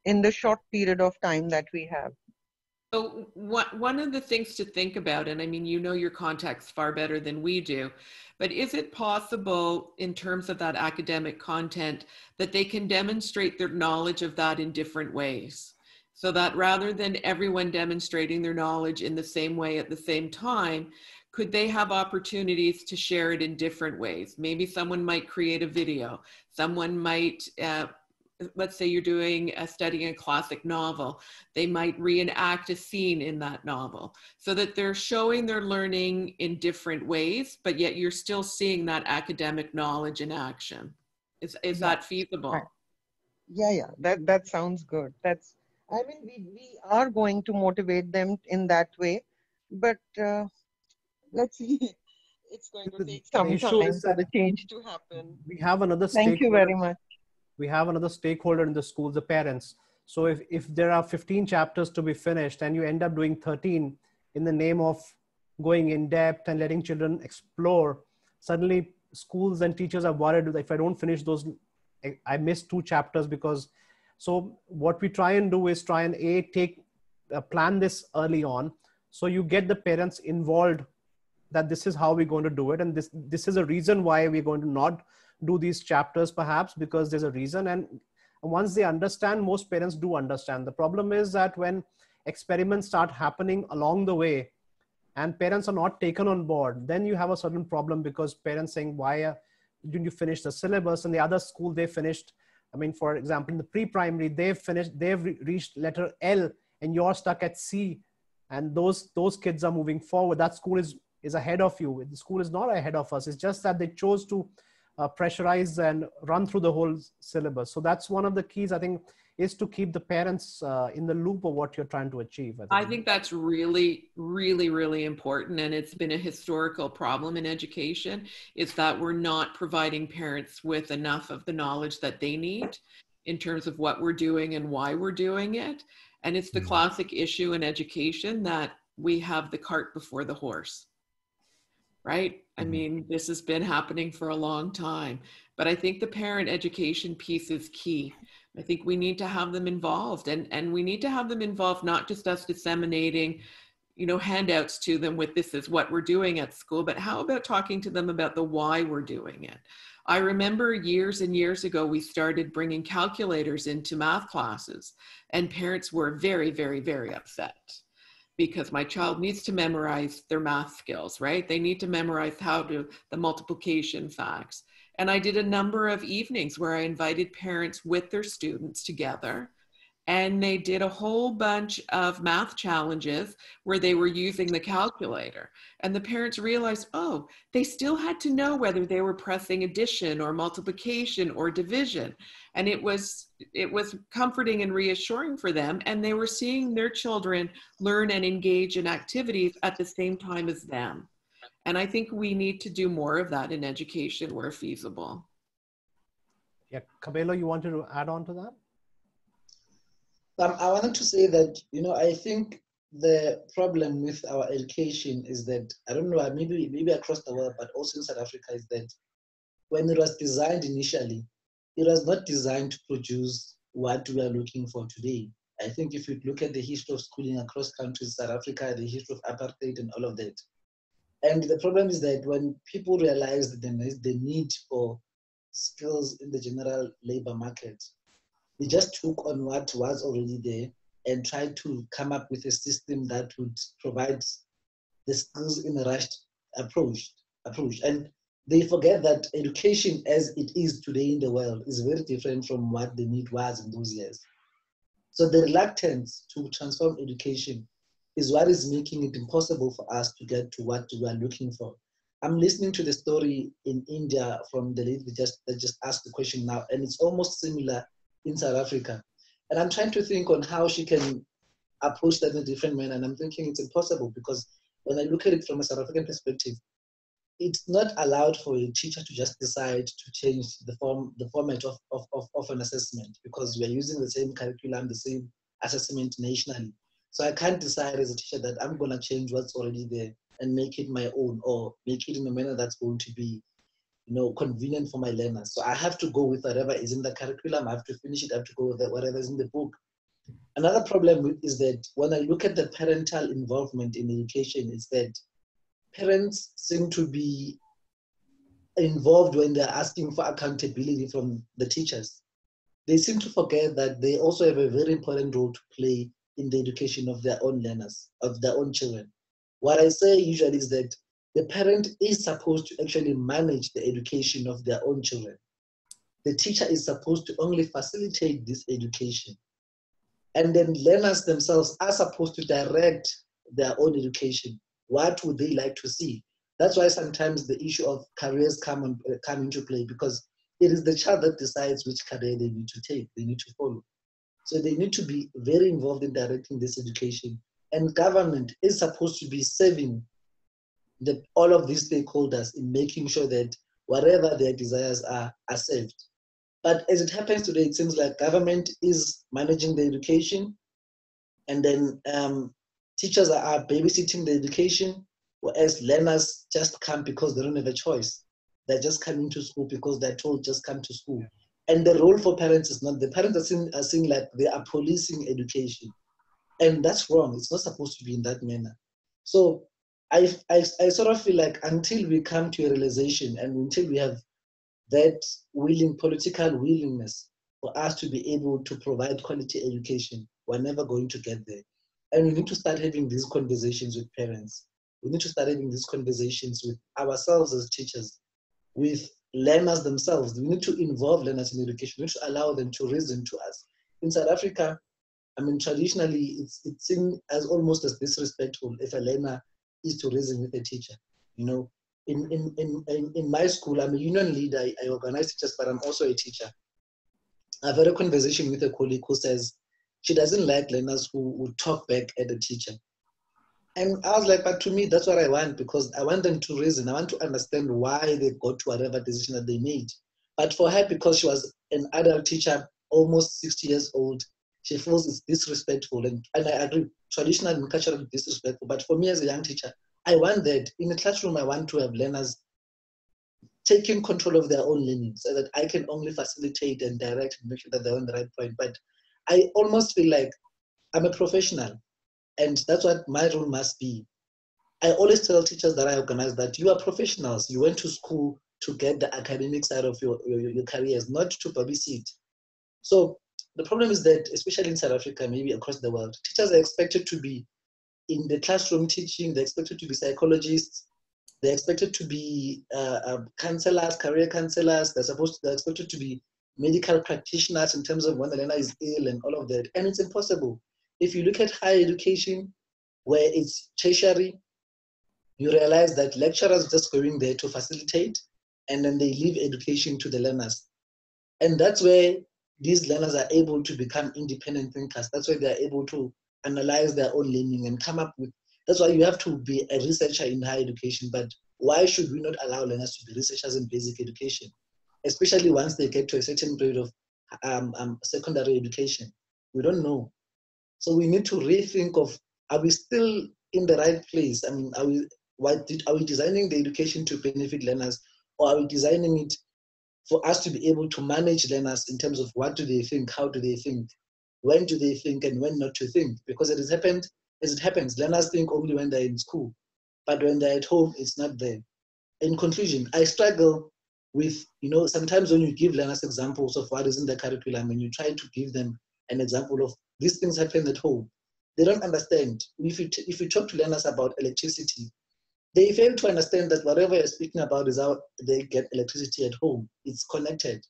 in the short period of time that we have? So one of the things to think about, and I mean, you know your context far better than we do, but is it possible in terms of that academic content that they can demonstrate their knowledge of that in different ways? So that rather than everyone demonstrating their knowledge in the same way at the same time, could they have opportunities to share it in different ways? Maybe someone might create a video. Someone might, let's say you're doing a study in a classic novel, they might reenact a scene in that novel, so that they're showing their learning in different ways, but yet you're still seeing that academic knowledge in action. Is that feasible? Yeah, yeah, that sounds good. That's, I mean, we are going to motivate them in that way, but let's see, it's going to take some time for the change to happen. We have another stakeholder. Thank you very much. We have another stakeholder in the school, the parents. So if there are 15 chapters to be finished and you end up doing 13 in the name of going in depth and letting children explore, suddenly schools and teachers are worried that if I don't finish those, I missed 2 chapters because, so what we try and do is try and plan this early on. So you get the parents involved that this is how we're going to do it. And this is a reason why we're going to not do these chapters perhaps, because there's a reason. And once they understand, most parents do understand. The problem is that when experiments start happening along the way and parents are not taken on board, then you have a certain problem, because parents saying, why didn't you finish the syllabus? And the other school, they finished, I mean, for example, in the pre-primary, they've reached letter L and you're stuck at C, and those kids are moving forward. That school is ahead of you. The school is not ahead of us. It's just that they chose to pressurize and run through the whole syllabus. So that's one of the keys, I think, is to keep the parents in the loop of what you're trying to achieve. I think that's really, really, really important. And it's been a historical problem in education, is that we're not providing parents with enough of the knowledge that they need in terms of what we're doing and why we're doing it. And it's the classic issue in education that we have the cart before the horse, right? I mean, this has been happening for a long time, but I think the parent education piece is key. I think we need to have them involved, and we need to have them involved, not just us disseminating, you know, handouts to them with this is what we're doing at school, but how about talking to them about the why we're doing it? I remember years and years ago, we started bringing calculators into math classes, and parents were very, very, very upset, because my child needs to memorize their math skills, right? They need to memorize how to the multiplication facts. And I did a number of evenings where I invited parents with their students together, and they did a whole bunch of math challenges where they were using the calculator. And the parents realized, oh, they still had to know whether they were pressing addition or multiplication or division. And it was comforting and reassuring for them. And they were seeing their children learn and engage in activities at the same time as them. And I think we need to do more of that in education where feasible. Yeah, Cabello, you wanted to add on to that? I wanted to say that, you know, I think the problem with our education is that, I don't know, maybe across the world, but also in South Africa, is that when it was designed initially, it was not designed to produce what we are looking for today. I think if you look at the history of schooling across countries, South Africa, the history of apartheid and all of that. And the problem is that when people realize that there is the need for skills in the general labor market, they just took on what was already there and tried to come up with a system that would provide the skills in a rushed approach. And they forget that education as it is today in the world is very different from what the need was in those years. So the reluctance to transform education is what is making it impossible for us to get to what we are looking for. I'm listening to the story in India from the lady that just asked the question now, and it's almost similar in South Africa. And I'm trying to think on how she can approach that in a different manner. And I'm thinking it's impossible, because when I look at it from a South African perspective, it's not allowed for a teacher to just decide to change the format of an assessment, because we're using the same curriculum, the same assessment nationally. So I can't decide as a teacher that I'm going to change what's already there and make it my own, or make it in a manner that's going to be, you know, convenient for my learners. So I have to go with whatever is in the curriculum. I have to finish it. I have to go with whatever is in the book. Another problem is that when I look at the parental involvement in education, is that parents seem to be involved when they're asking for accountability from the teachers. they seem to forget that they also have a very important role to play in the education of their own learners, of their own children. What I say usually is that the parent is supposed to actually manage the education of their own children. The teacher is supposed to only facilitate this education. And then learners themselves are supposed to direct their own education. What would they like to see? That's why sometimes the issue of careers come into play, because it is the child that decides which career they need to take, they need to follow. So they need to be very involved in directing this education. And government is supposed to be serving all of these stakeholders in making sure that whatever their desires are served. But as it happens today, it seems like government is managing the education, and then teachers are babysitting the education, whereas learners just come because they don't have a choice. They're just coming to school because they're told just come to school. And the role for parents is not, the parents are seeing like they are policing education. And that's wrong. It's not supposed to be in that manner. So I sort of feel like until we come to a realization and until we have that political willingness for us to be able to provide quality education, we're never going to get there. And we need to start having these conversations with parents. We need to start having these conversations with ourselves as teachers, with learners themselves. We need to involve learners in education. We need to allow them to reason to us. In South Africa, I mean, traditionally, it's seen as almost as disrespectful if a learner is to reason with a teacher. You know, in my school, I'm a union leader. I organize teachers, but I'm also a teacher. I've had a conversation with a colleague who says she doesn't like learners who would talk back at the teacher. And I was like, but to me, that's what I want, because I want them to reason. I want to understand why they got to whatever decision that they made. But for her, because she was an adult teacher, almost 60 years old, she feels it's disrespectful. And I agree, traditional and cultural disrespectful. But for me as a young teacher, I want that. In the classroom, I want to have learners taking control of their own learning so that I can only facilitate and direct and make sure that they're on the right point. But I almost feel like I'm a professional. And that's what my role must be. I always tell teachers that I organize that you are professionals. You went to school to get the academic side of your careers, not to babysit. So the problem is that, especially in South Africa, maybe across the world, teachers are expected to be in the classroom teaching. They're expected to be psychologists. They're expected to be counselors, career counselors. They're expected to be medical practitioners in terms of when the learner is ill and all of that. And it's impossible. If you look at higher education, where it's tertiary, you realize that lecturers just going there to facilitate, and then they leave education to the learners. And that's where these learners are able to become independent thinkers. That's where they're able to analyze their own learning and come up with, that's why you have to be a researcher in higher education. But why should we not allow learners to be researchers in basic education, especially once they get to a certain grade of secondary education? We don't know. So we need to rethink of, are we still in the right place? I mean, are we designing the education to benefit learners, or are we designing it for us to be able to manage learners in terms of what do they think, how do they think, when do they think, and when not to think? Because as it happens, learners think only when they're in school, but when they're at home, it's not there. In conclusion, I struggle with, you know, sometimes when you give learners examples of what is in the curriculum and you try to give them an example of these things happen at home, they don't understand. If you talk to learners about electricity, they fail to understand that whatever you're speaking about is how they get electricity at home. It's connected.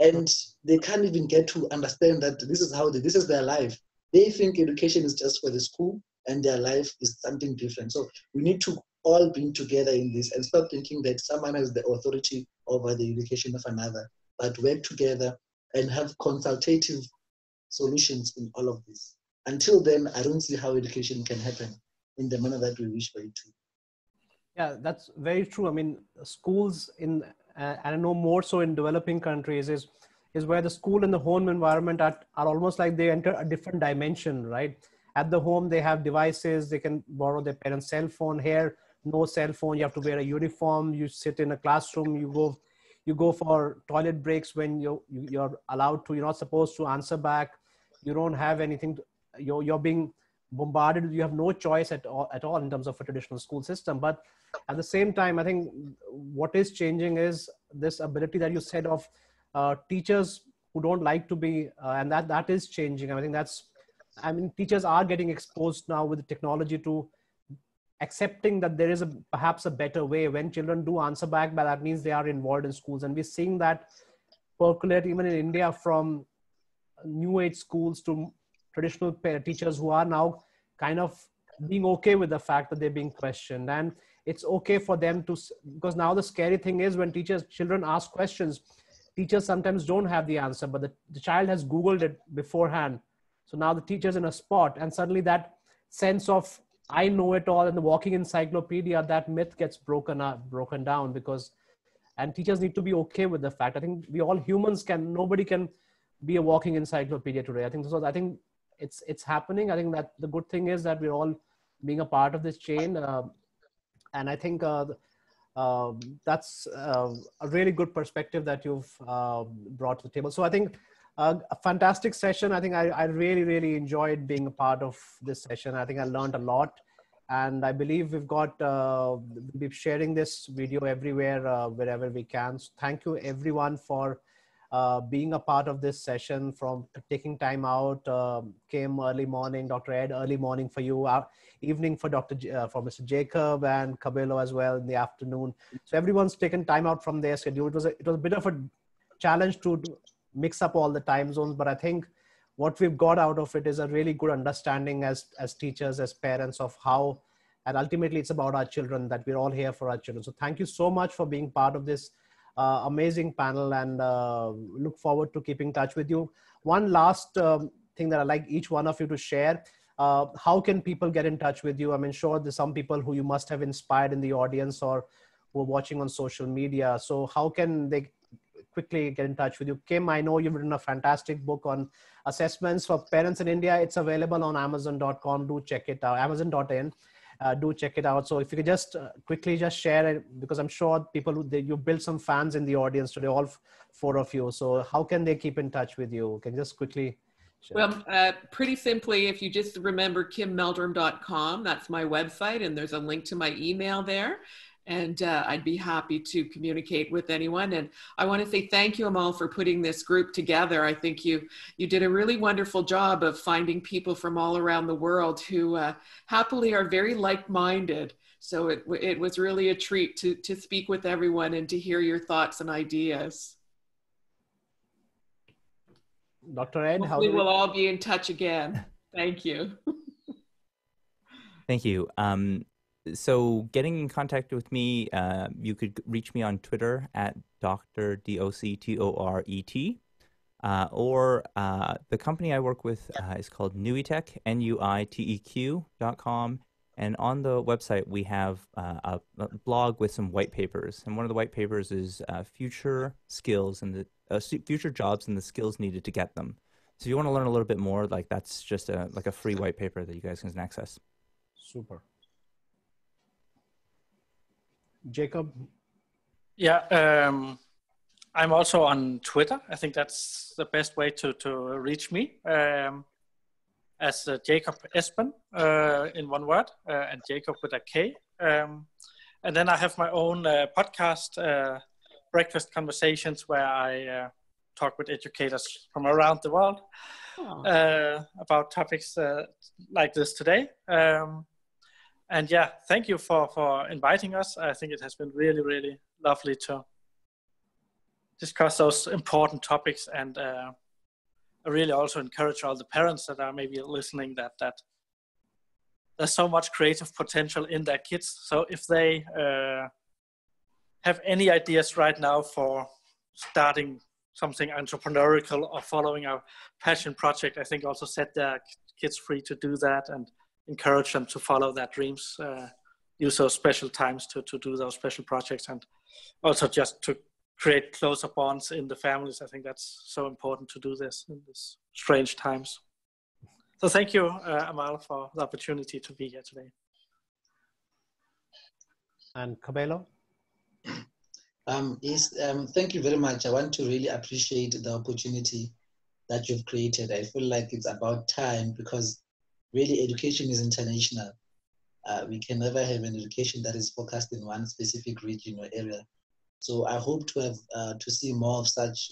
And they can't even get to understand that this is their life. They think education is just for the school and their life is something different. So we need to all be together in this and stop thinking that someone has the authority over the education of another, but work together and have consultative solutions in all of this. Until then, I don't see how education can happen in the manner that we wish for it to. Yeah, that's very true. I mean, schools in, and I know more so in developing countries, is where the school and the home environment are almost like they enter a different dimension, right? At the home, they have devices, they can borrow their parents' cell phone. Here, no cell phone, you have to wear a uniform, you sit in a classroom, you go for toilet breaks when you're allowed to, you're not supposed to answer back. You don't have anything, you're being bombarded. You have no choice at all in terms of a traditional school system. But at the same time, I think what is changing is this ability that you said of teachers who don't like to be, and that is changing. I think that's, I mean, teachers are getting exposed now with technology to accepting that there is a, perhaps a better way. When children do answer back, but that means they are involved in schools. And we're seeing that percolate even in India from new age schools to traditional teachers who are now kind of being okay with the fact that they're being questioned. And it's okay for them to, because now the scary thing is when children ask questions, teachers sometimes don't have the answer, but the child has Googled it beforehand. So now the teacher's in a spot, and suddenly that sense of I know it all and the walking encyclopedia, that myth gets broken down, because, and teachers need to be okay with the fact. I think we all humans can, nobody can be a walking encyclopedia today. I think so. I think it's happening. I think that the good thing is that we're all being a part of this chain. And I think that's a really good perspective that you've brought to the table. So I think a fantastic session. I think I really, really enjoyed being a part of this session. I think I learned a lot, and I believe we've got, we'll be sharing this video everywhere, wherever we can. So thank you everyone for being a part of this session, from taking time out, Kim early morning, Dr. Ed early morning for you, evening for Mr. Jacob, and Cabello as well in the afternoon. So everyone's taken time out from their schedule. It was a bit of a challenge to mix up all the time zones, but I think what we've got out of it is a really good understanding as teachers, as parents, of how, and ultimately it's about our children, that we're all here for our children. So thank you so much for being part of this amazing panel, and look forward to keeping in touch with you. One last thing that I'd like each one of you to share, how can people get in touch with you? I'm sure there's some people who you must have inspired in the audience or who are watching on social media. So how can they quickly get in touch with you? Kim, I know you've written a fantastic book on assessments for parents in India. It's available on Amazon.com. Do check it out. Amazon.in. Do check it out. So if you could just quickly just share it, because I'm sure people you built some fans in the audience today, all four of you. So how can they keep in touch with you? Can you just quickly share? Well, pretty simply, if you just remember kimmeldrum.com, that's my website, and there's a link to my email there. And I'd be happy to communicate with anyone. And I want to say thank you, Amol, for putting this group together. I think you did a really wonderful job of finding people from all around the world who happily are very like-minded. So it was really a treat to speak with everyone and to hear your thoughts and ideas. Dr. Ed, hopefully we'll all be in touch again. Thank you. Thank you. So getting in contact with me, you could reach me on Twitter at Dr. D-O-C-T-O-R-E-T, or the company I work with is called Nuiteq, Nuiteq.com. And on the website, we have a blog with some white papers. And one of the white papers is future skills and the future jobs and the skills needed to get them. So if you want to learn a little bit more, like that's just like a free white paper that you guys can access. Super. Jacob? Yeah, I'm also on Twitter. I think that's the best way to reach me, as Jacob Espen, in one word, and Jacob with a K. And then I have my own podcast, Breakfast Conversations, where I talk with educators from around the world about topics like this today. And yeah, thank you for inviting us. I think it has been really, really lovely to discuss those important topics. And I really also encourage all the parents that are maybe listening that there's so much creative potential in their kids. So if they have any ideas right now for starting something entrepreneurial or following a passion project, I think also set their kids free to do that and encourage them to follow their dreams, use those special times to do those special projects, and also just to create closer bonds in the families. I think that's so important to do this in these strange times. So thank you, Amol, for the opportunity to be here today. And Cabello? Yes, thank you very much. I want to really appreciate the opportunity that you've created. I feel like it's about time, because really, education is international. We can never have an education that is focused in one specific region or area. So I hope to see more of such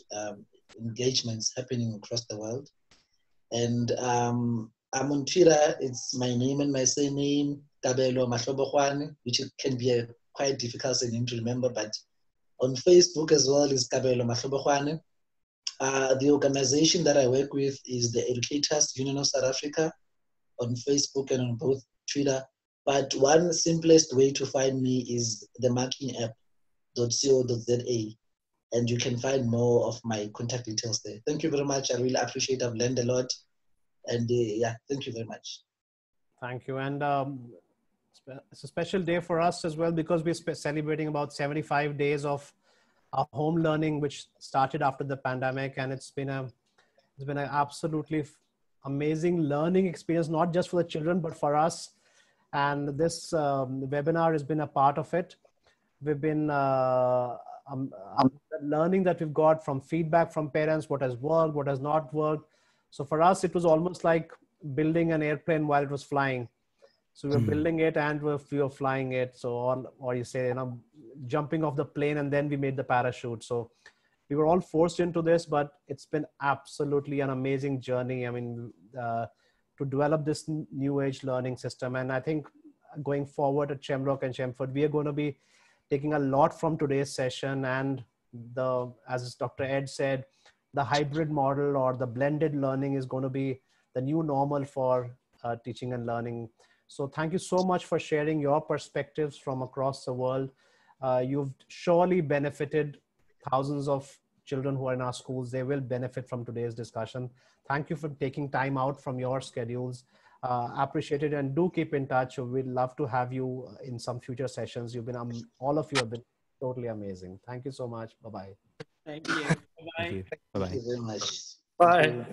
engagements happening across the world. And I'm on Twitter, it's my name and my surname, Kabelomashobahwane, which can be a quite difficult name to remember, but on Facebook as well is Kabelomashobahwane. The organization that I work with is the Educators Union of South Africa on Facebook and on both Twitter. But one simplest way to find me is the markingapp.co.za, and you can find more of my contact details there. Thank you very much. I really appreciate it. I've learned a lot. And yeah, thank you very much. Thank you. And it's a special day for us as well, because we're celebrating about 75 days of our home learning, which started after the pandemic. And it's been an absolutely amazing learning experience, not just for the children, but for us. And this webinar has been a part of it. We've been learning that we've got from feedback from parents, what has worked, what has not worked. So for us, it was almost like building an airplane while it was flying. So we were building it and we were flying it. So, or you say, you know, jumping off the plane and then we made the parachute. So we were all forced into this, but it's been absolutely an amazing journey. I mean, to develop this new age learning system. And I think going forward at Shemrock and Shemford, we are going to be taking a lot from today's session, and as Dr. Ed said, the hybrid model or the blended learning is going to be the new normal for teaching and learning. So thank you so much for sharing your perspectives from across the world. You've surely benefited thousands of children who are in our schools. They will benefit from today's discussion. Thank you for taking time out from your schedules. Appreciate it, and do keep in touch. We'd love to have you in some future sessions. You've been, all of you have been totally amazing. Thank you so much. Bye-bye. Thank you. Bye-bye. Thank you very much. Bye.